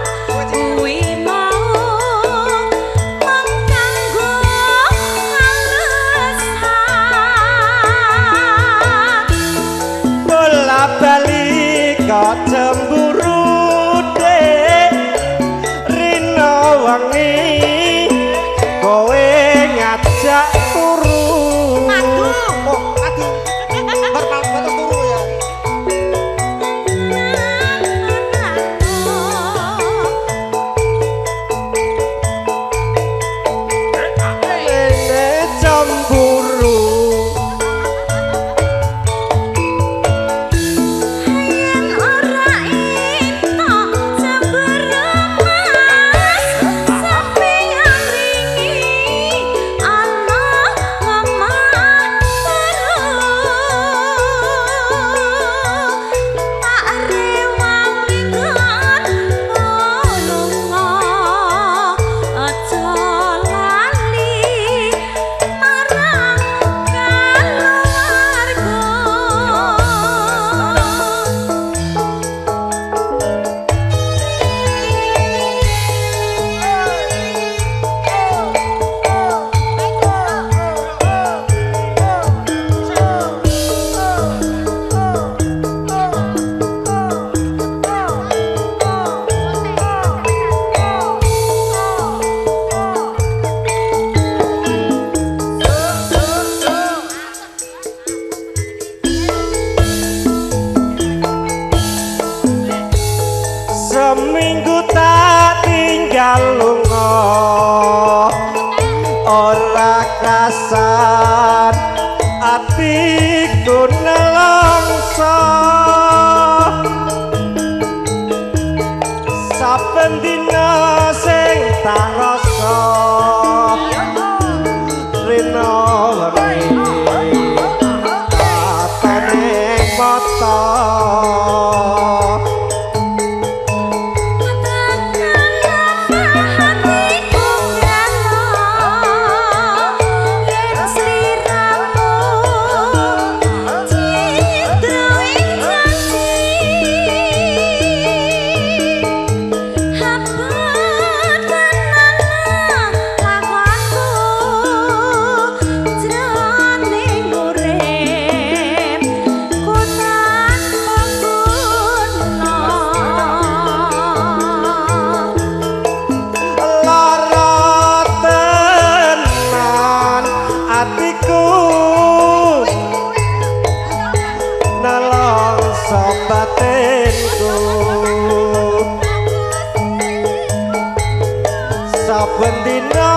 saben dina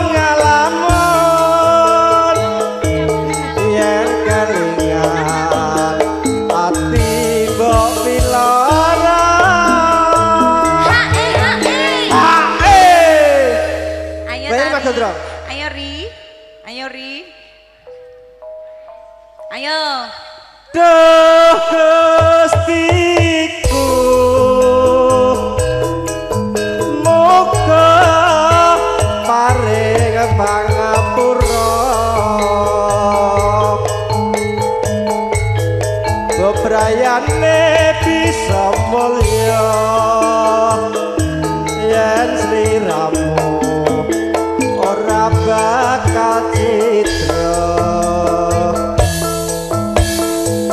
ngalamun yen kelingan ati mbok milara hae ayo tari. ayo ri ayo Gustiku muga paring pangapura bebrayane bisa mulya yen sliramu ora bakal citra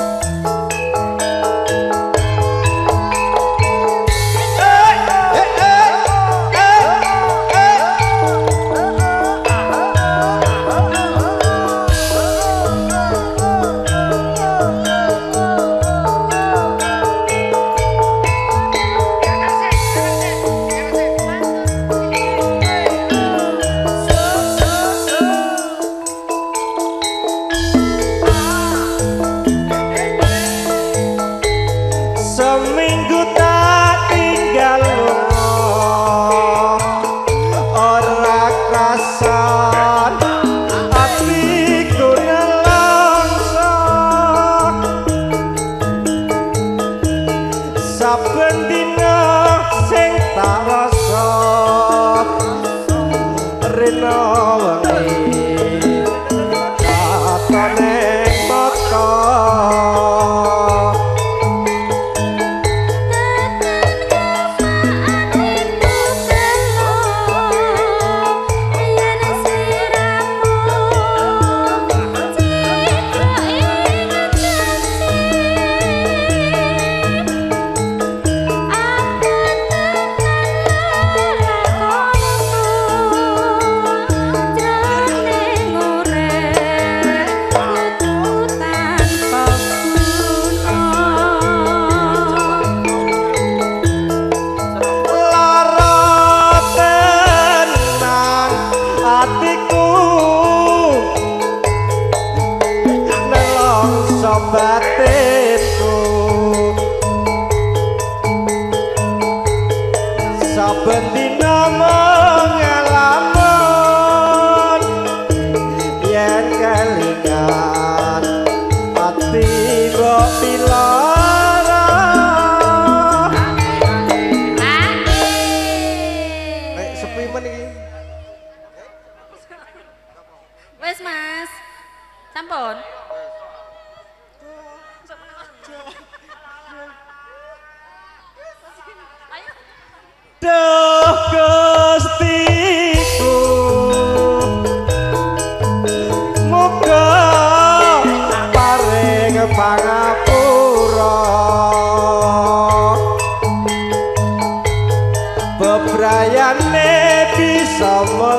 Halo.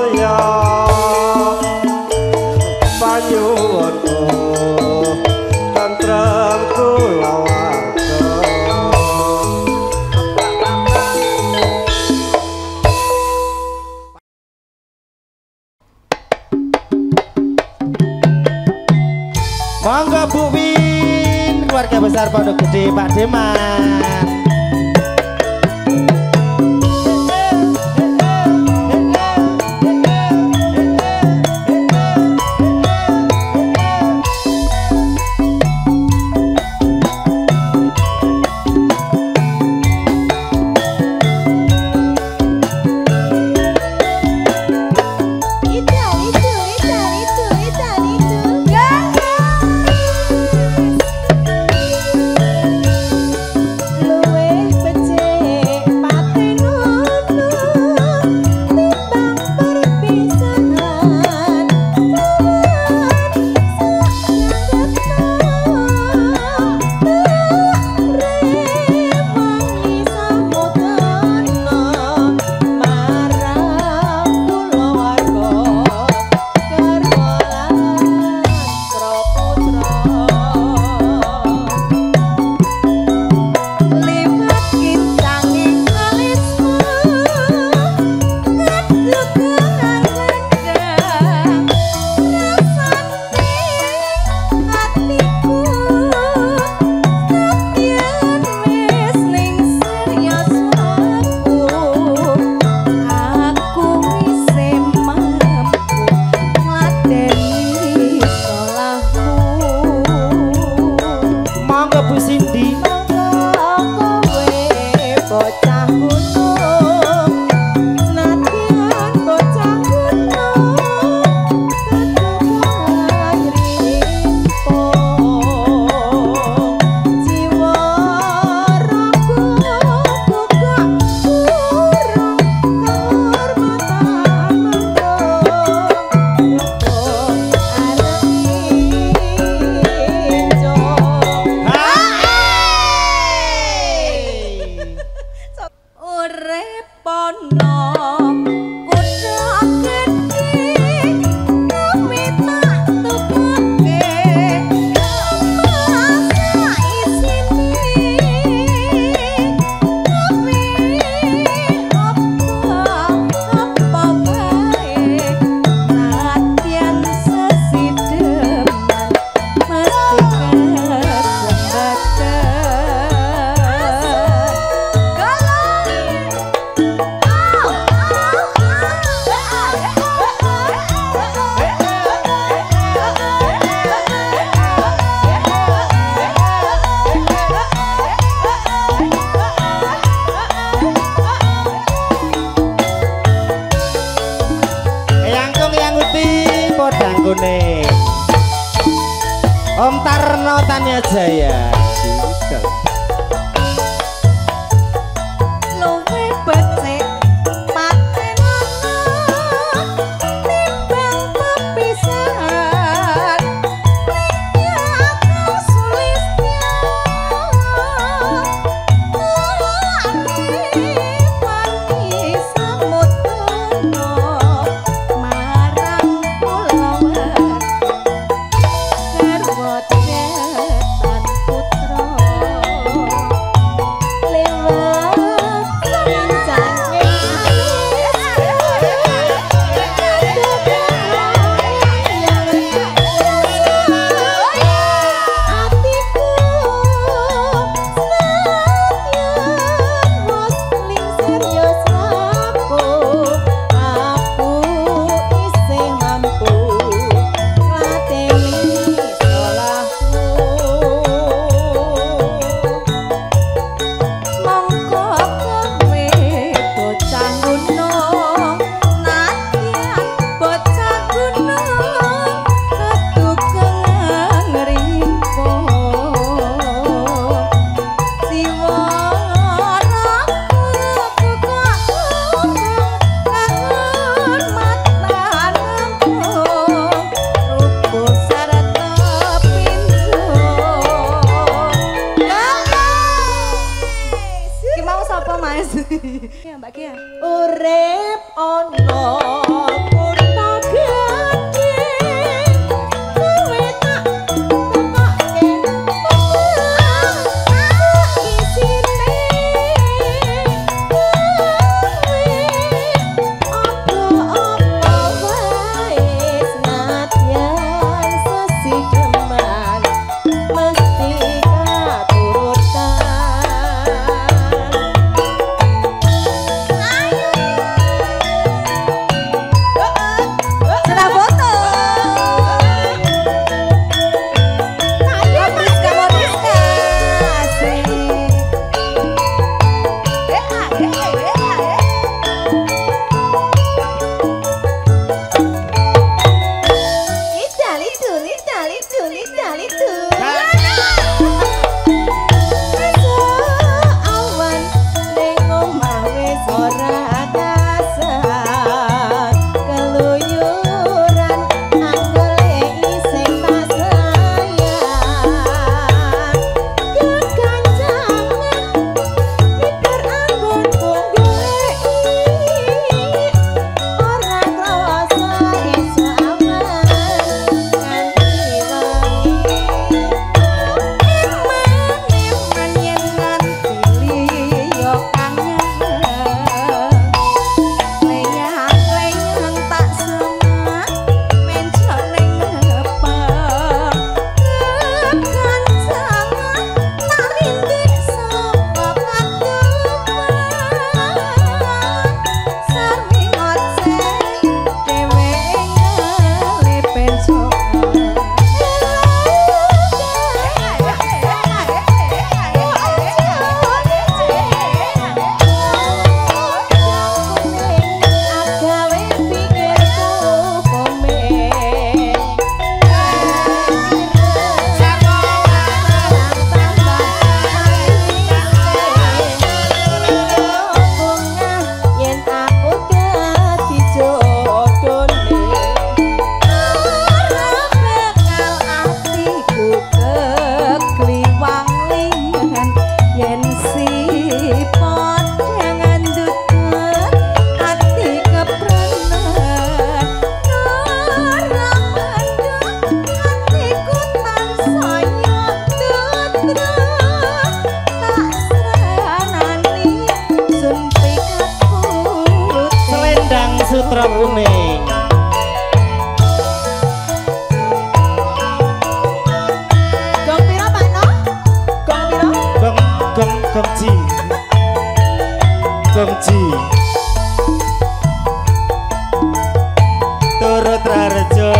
lagune Om Tarno Tanya Jaya. Luwe becik paten ana timbang pepisahan aku ya Mbak Kia. Urip ono Sutra Kuning. Gong piro Pak No? Gong piro? Gong ji. Gong ji. Turut Rarejo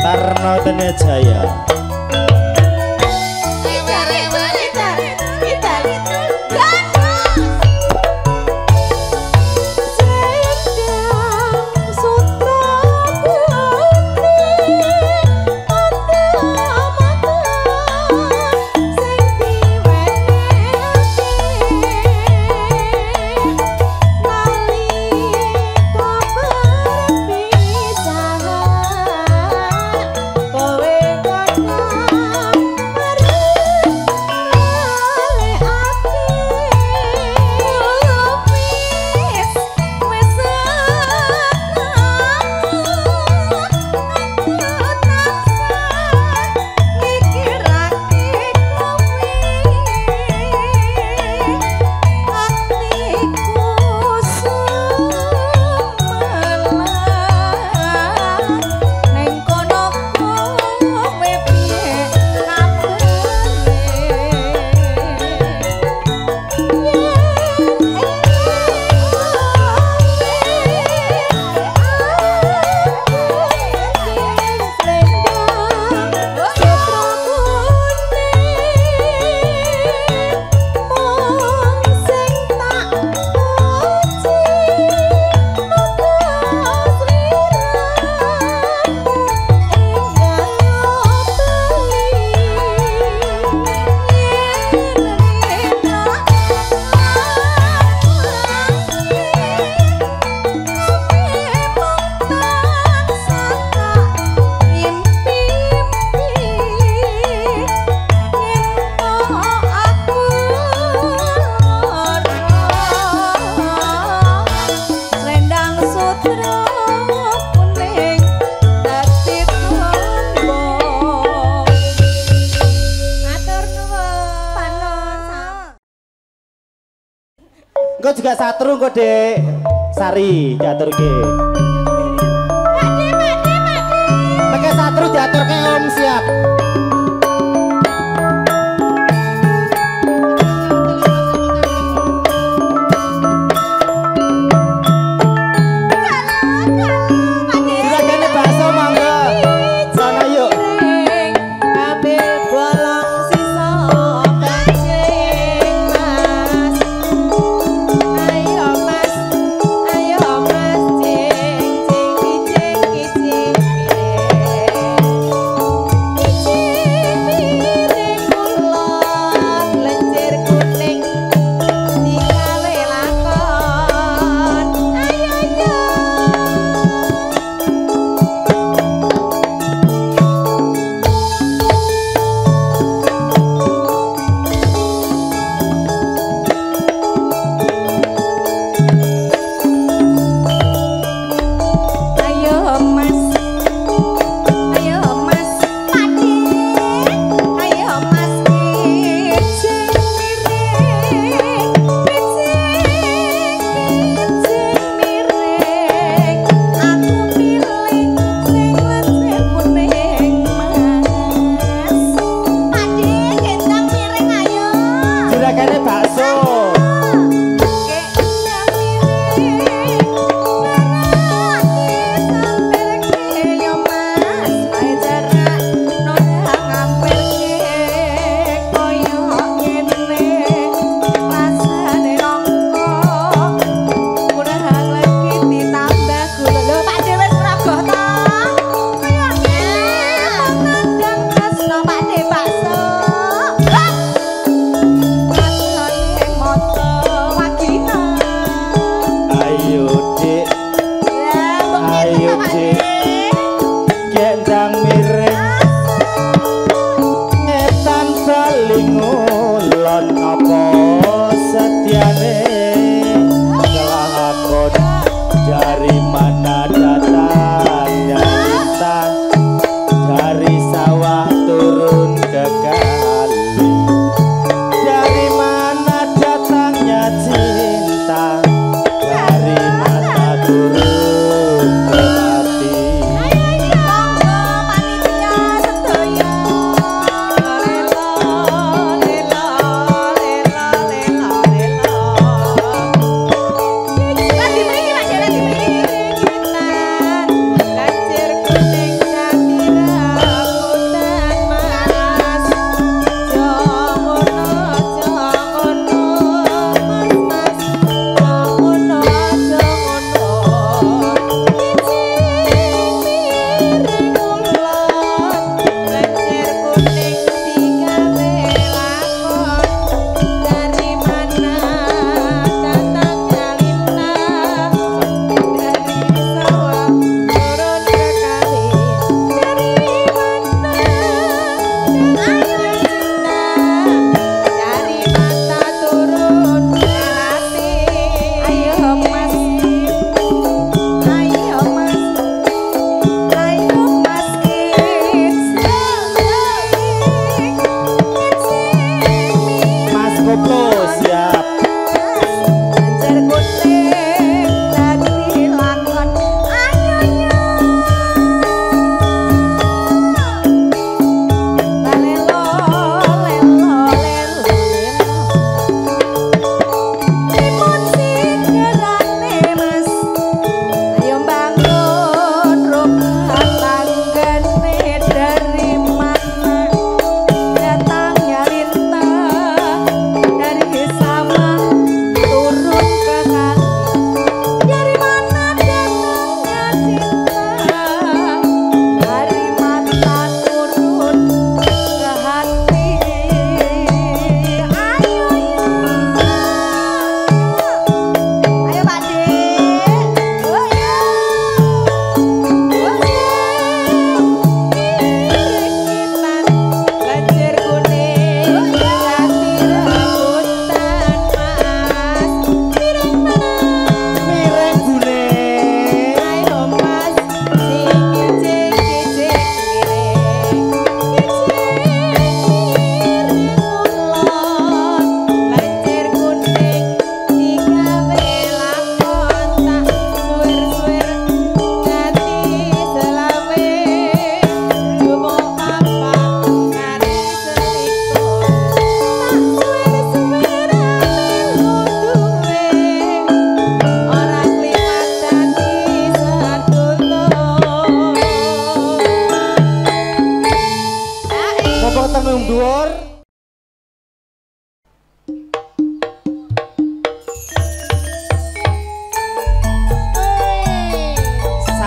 Tarno Tanya Jaya. Kita ada satru kok dek sari diatur ke pakai satru diatur ke om siap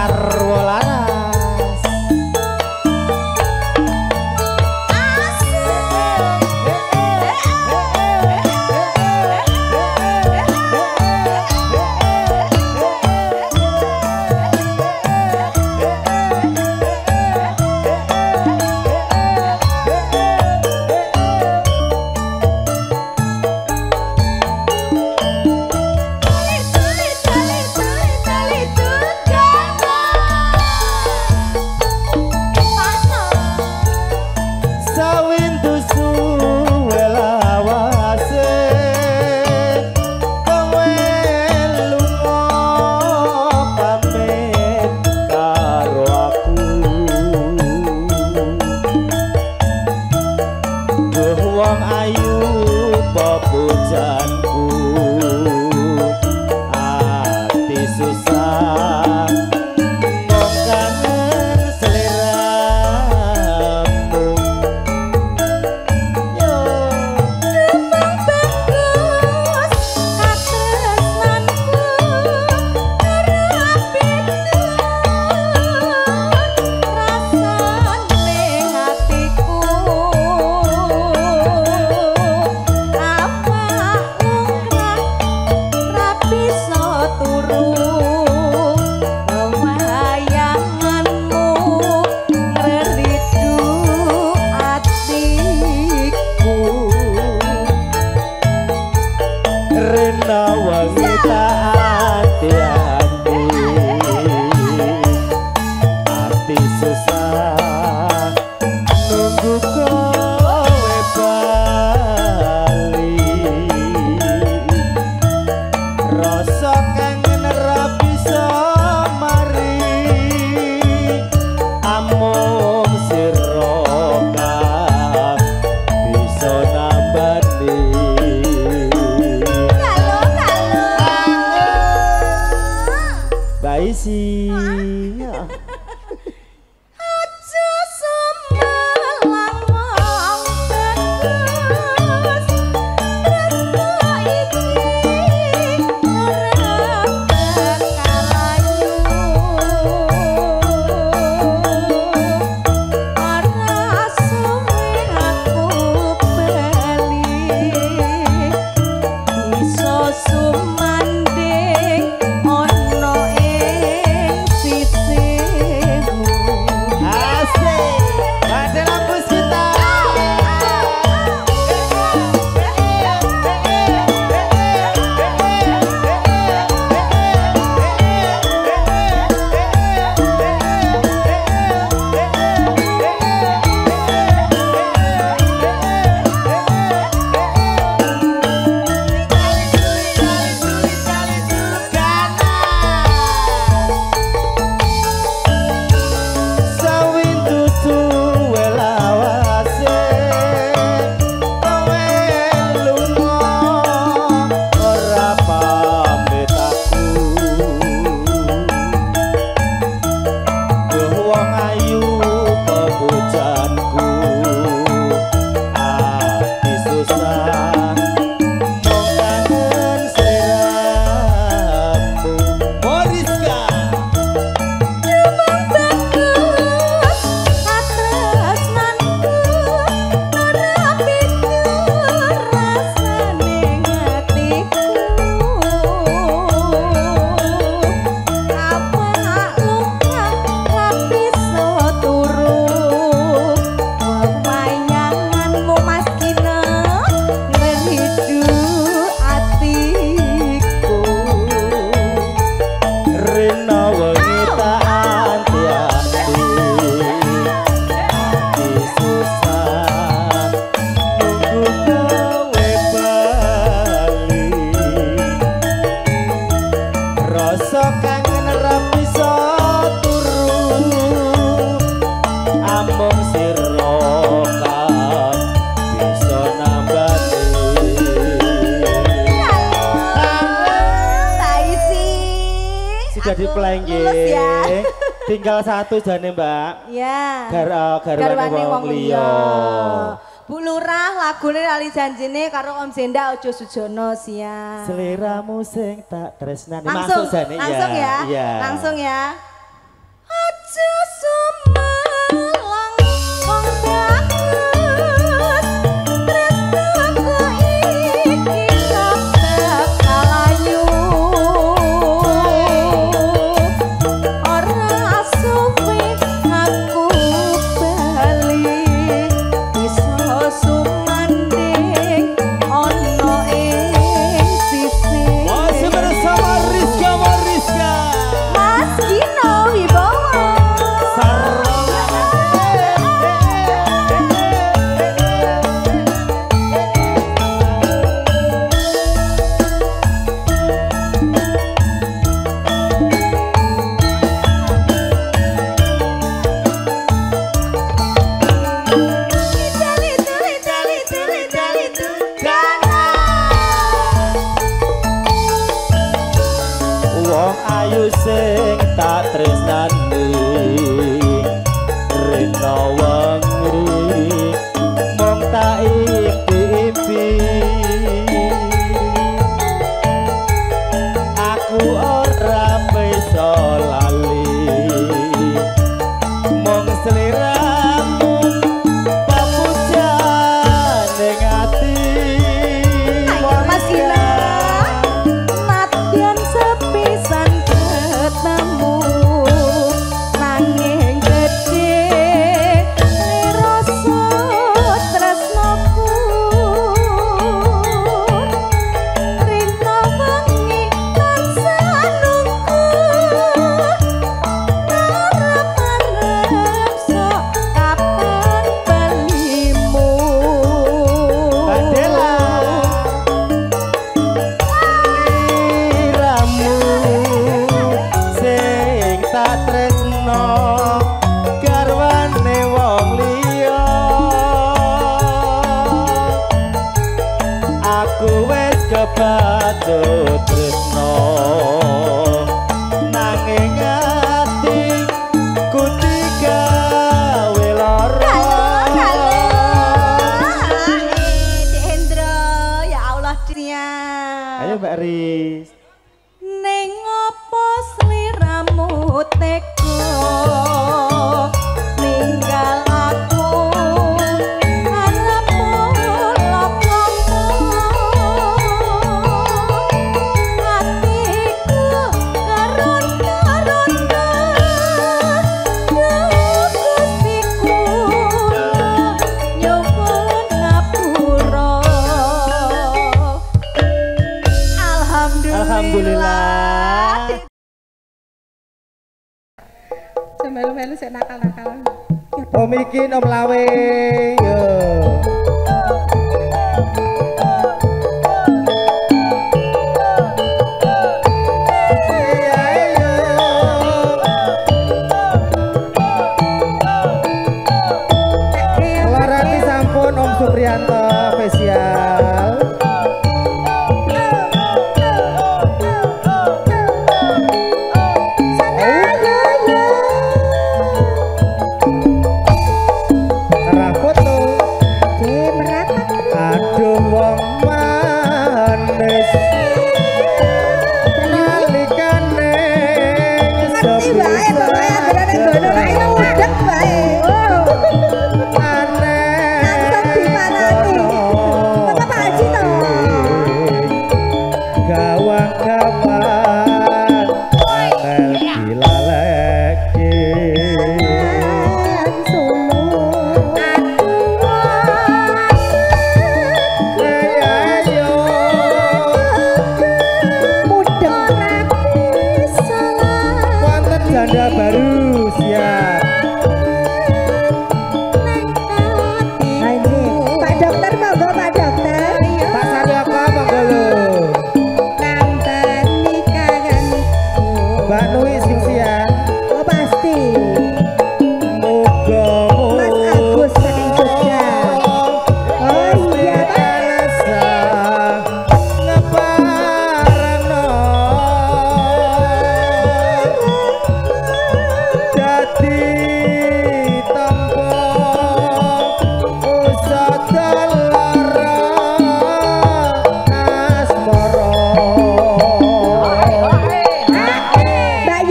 sarwa laras. Tinggal satu jane mbak. Iya. Garwane wong liya. Bu Lurah lagune Lali Janjine karo Om Senda Ojo Sujono sia. Seliramu sing tak tresnani. Langsung jane ya. Langsung ya. Mbak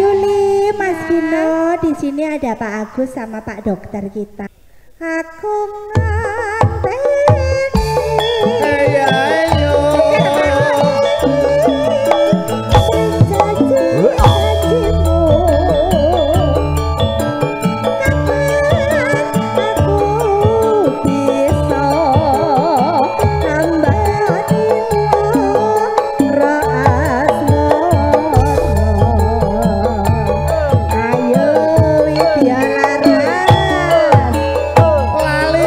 Yuli ya Pak Agus sama Pak Dokter kita. Aku nganteni. Lali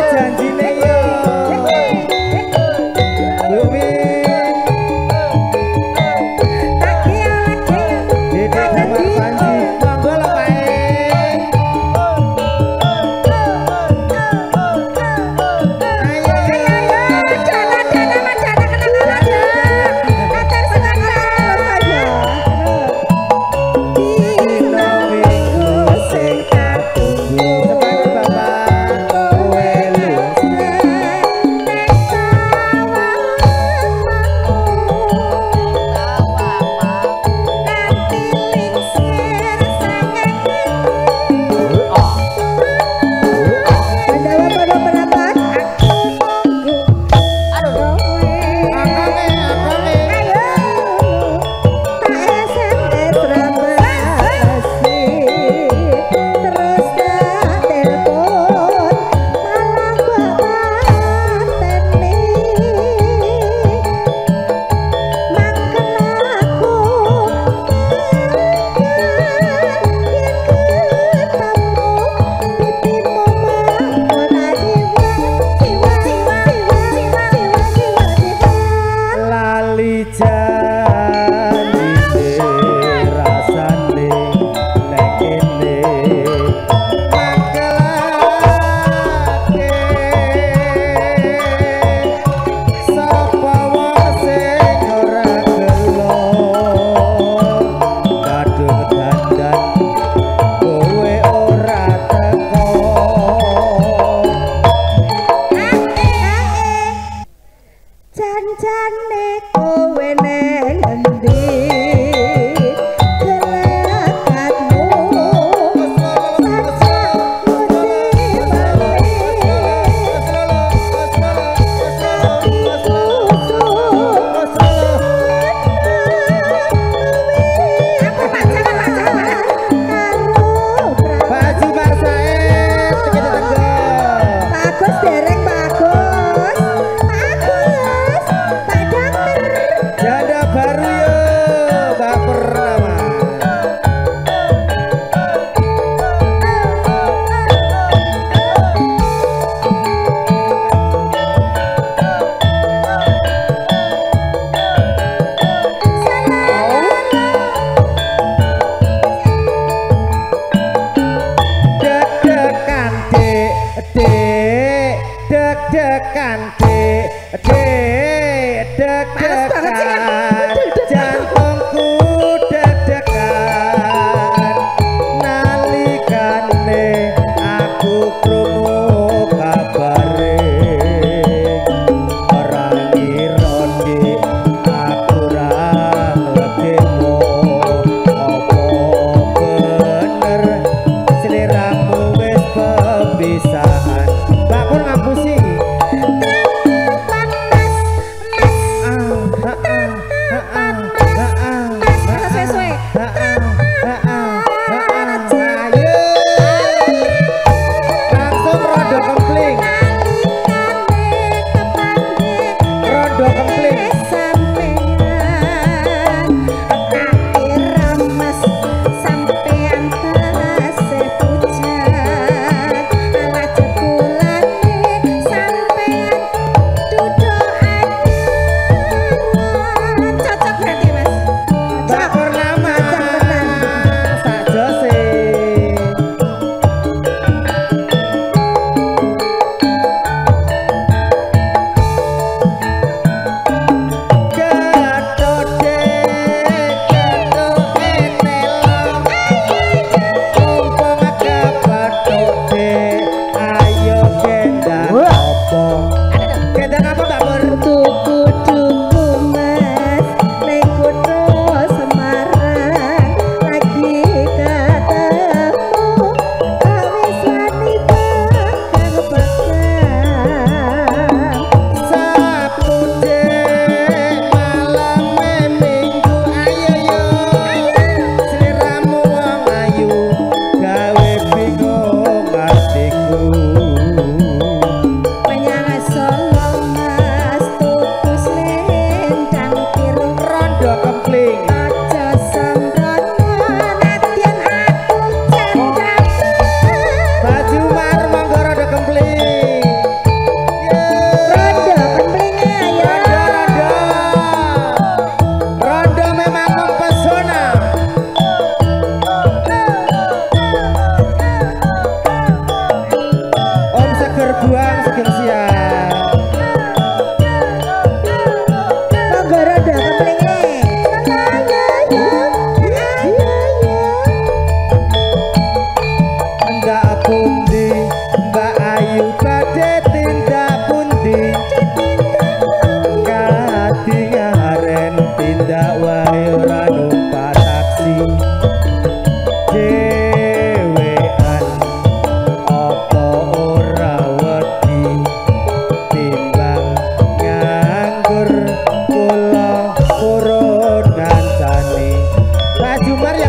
janji. Jumar ya.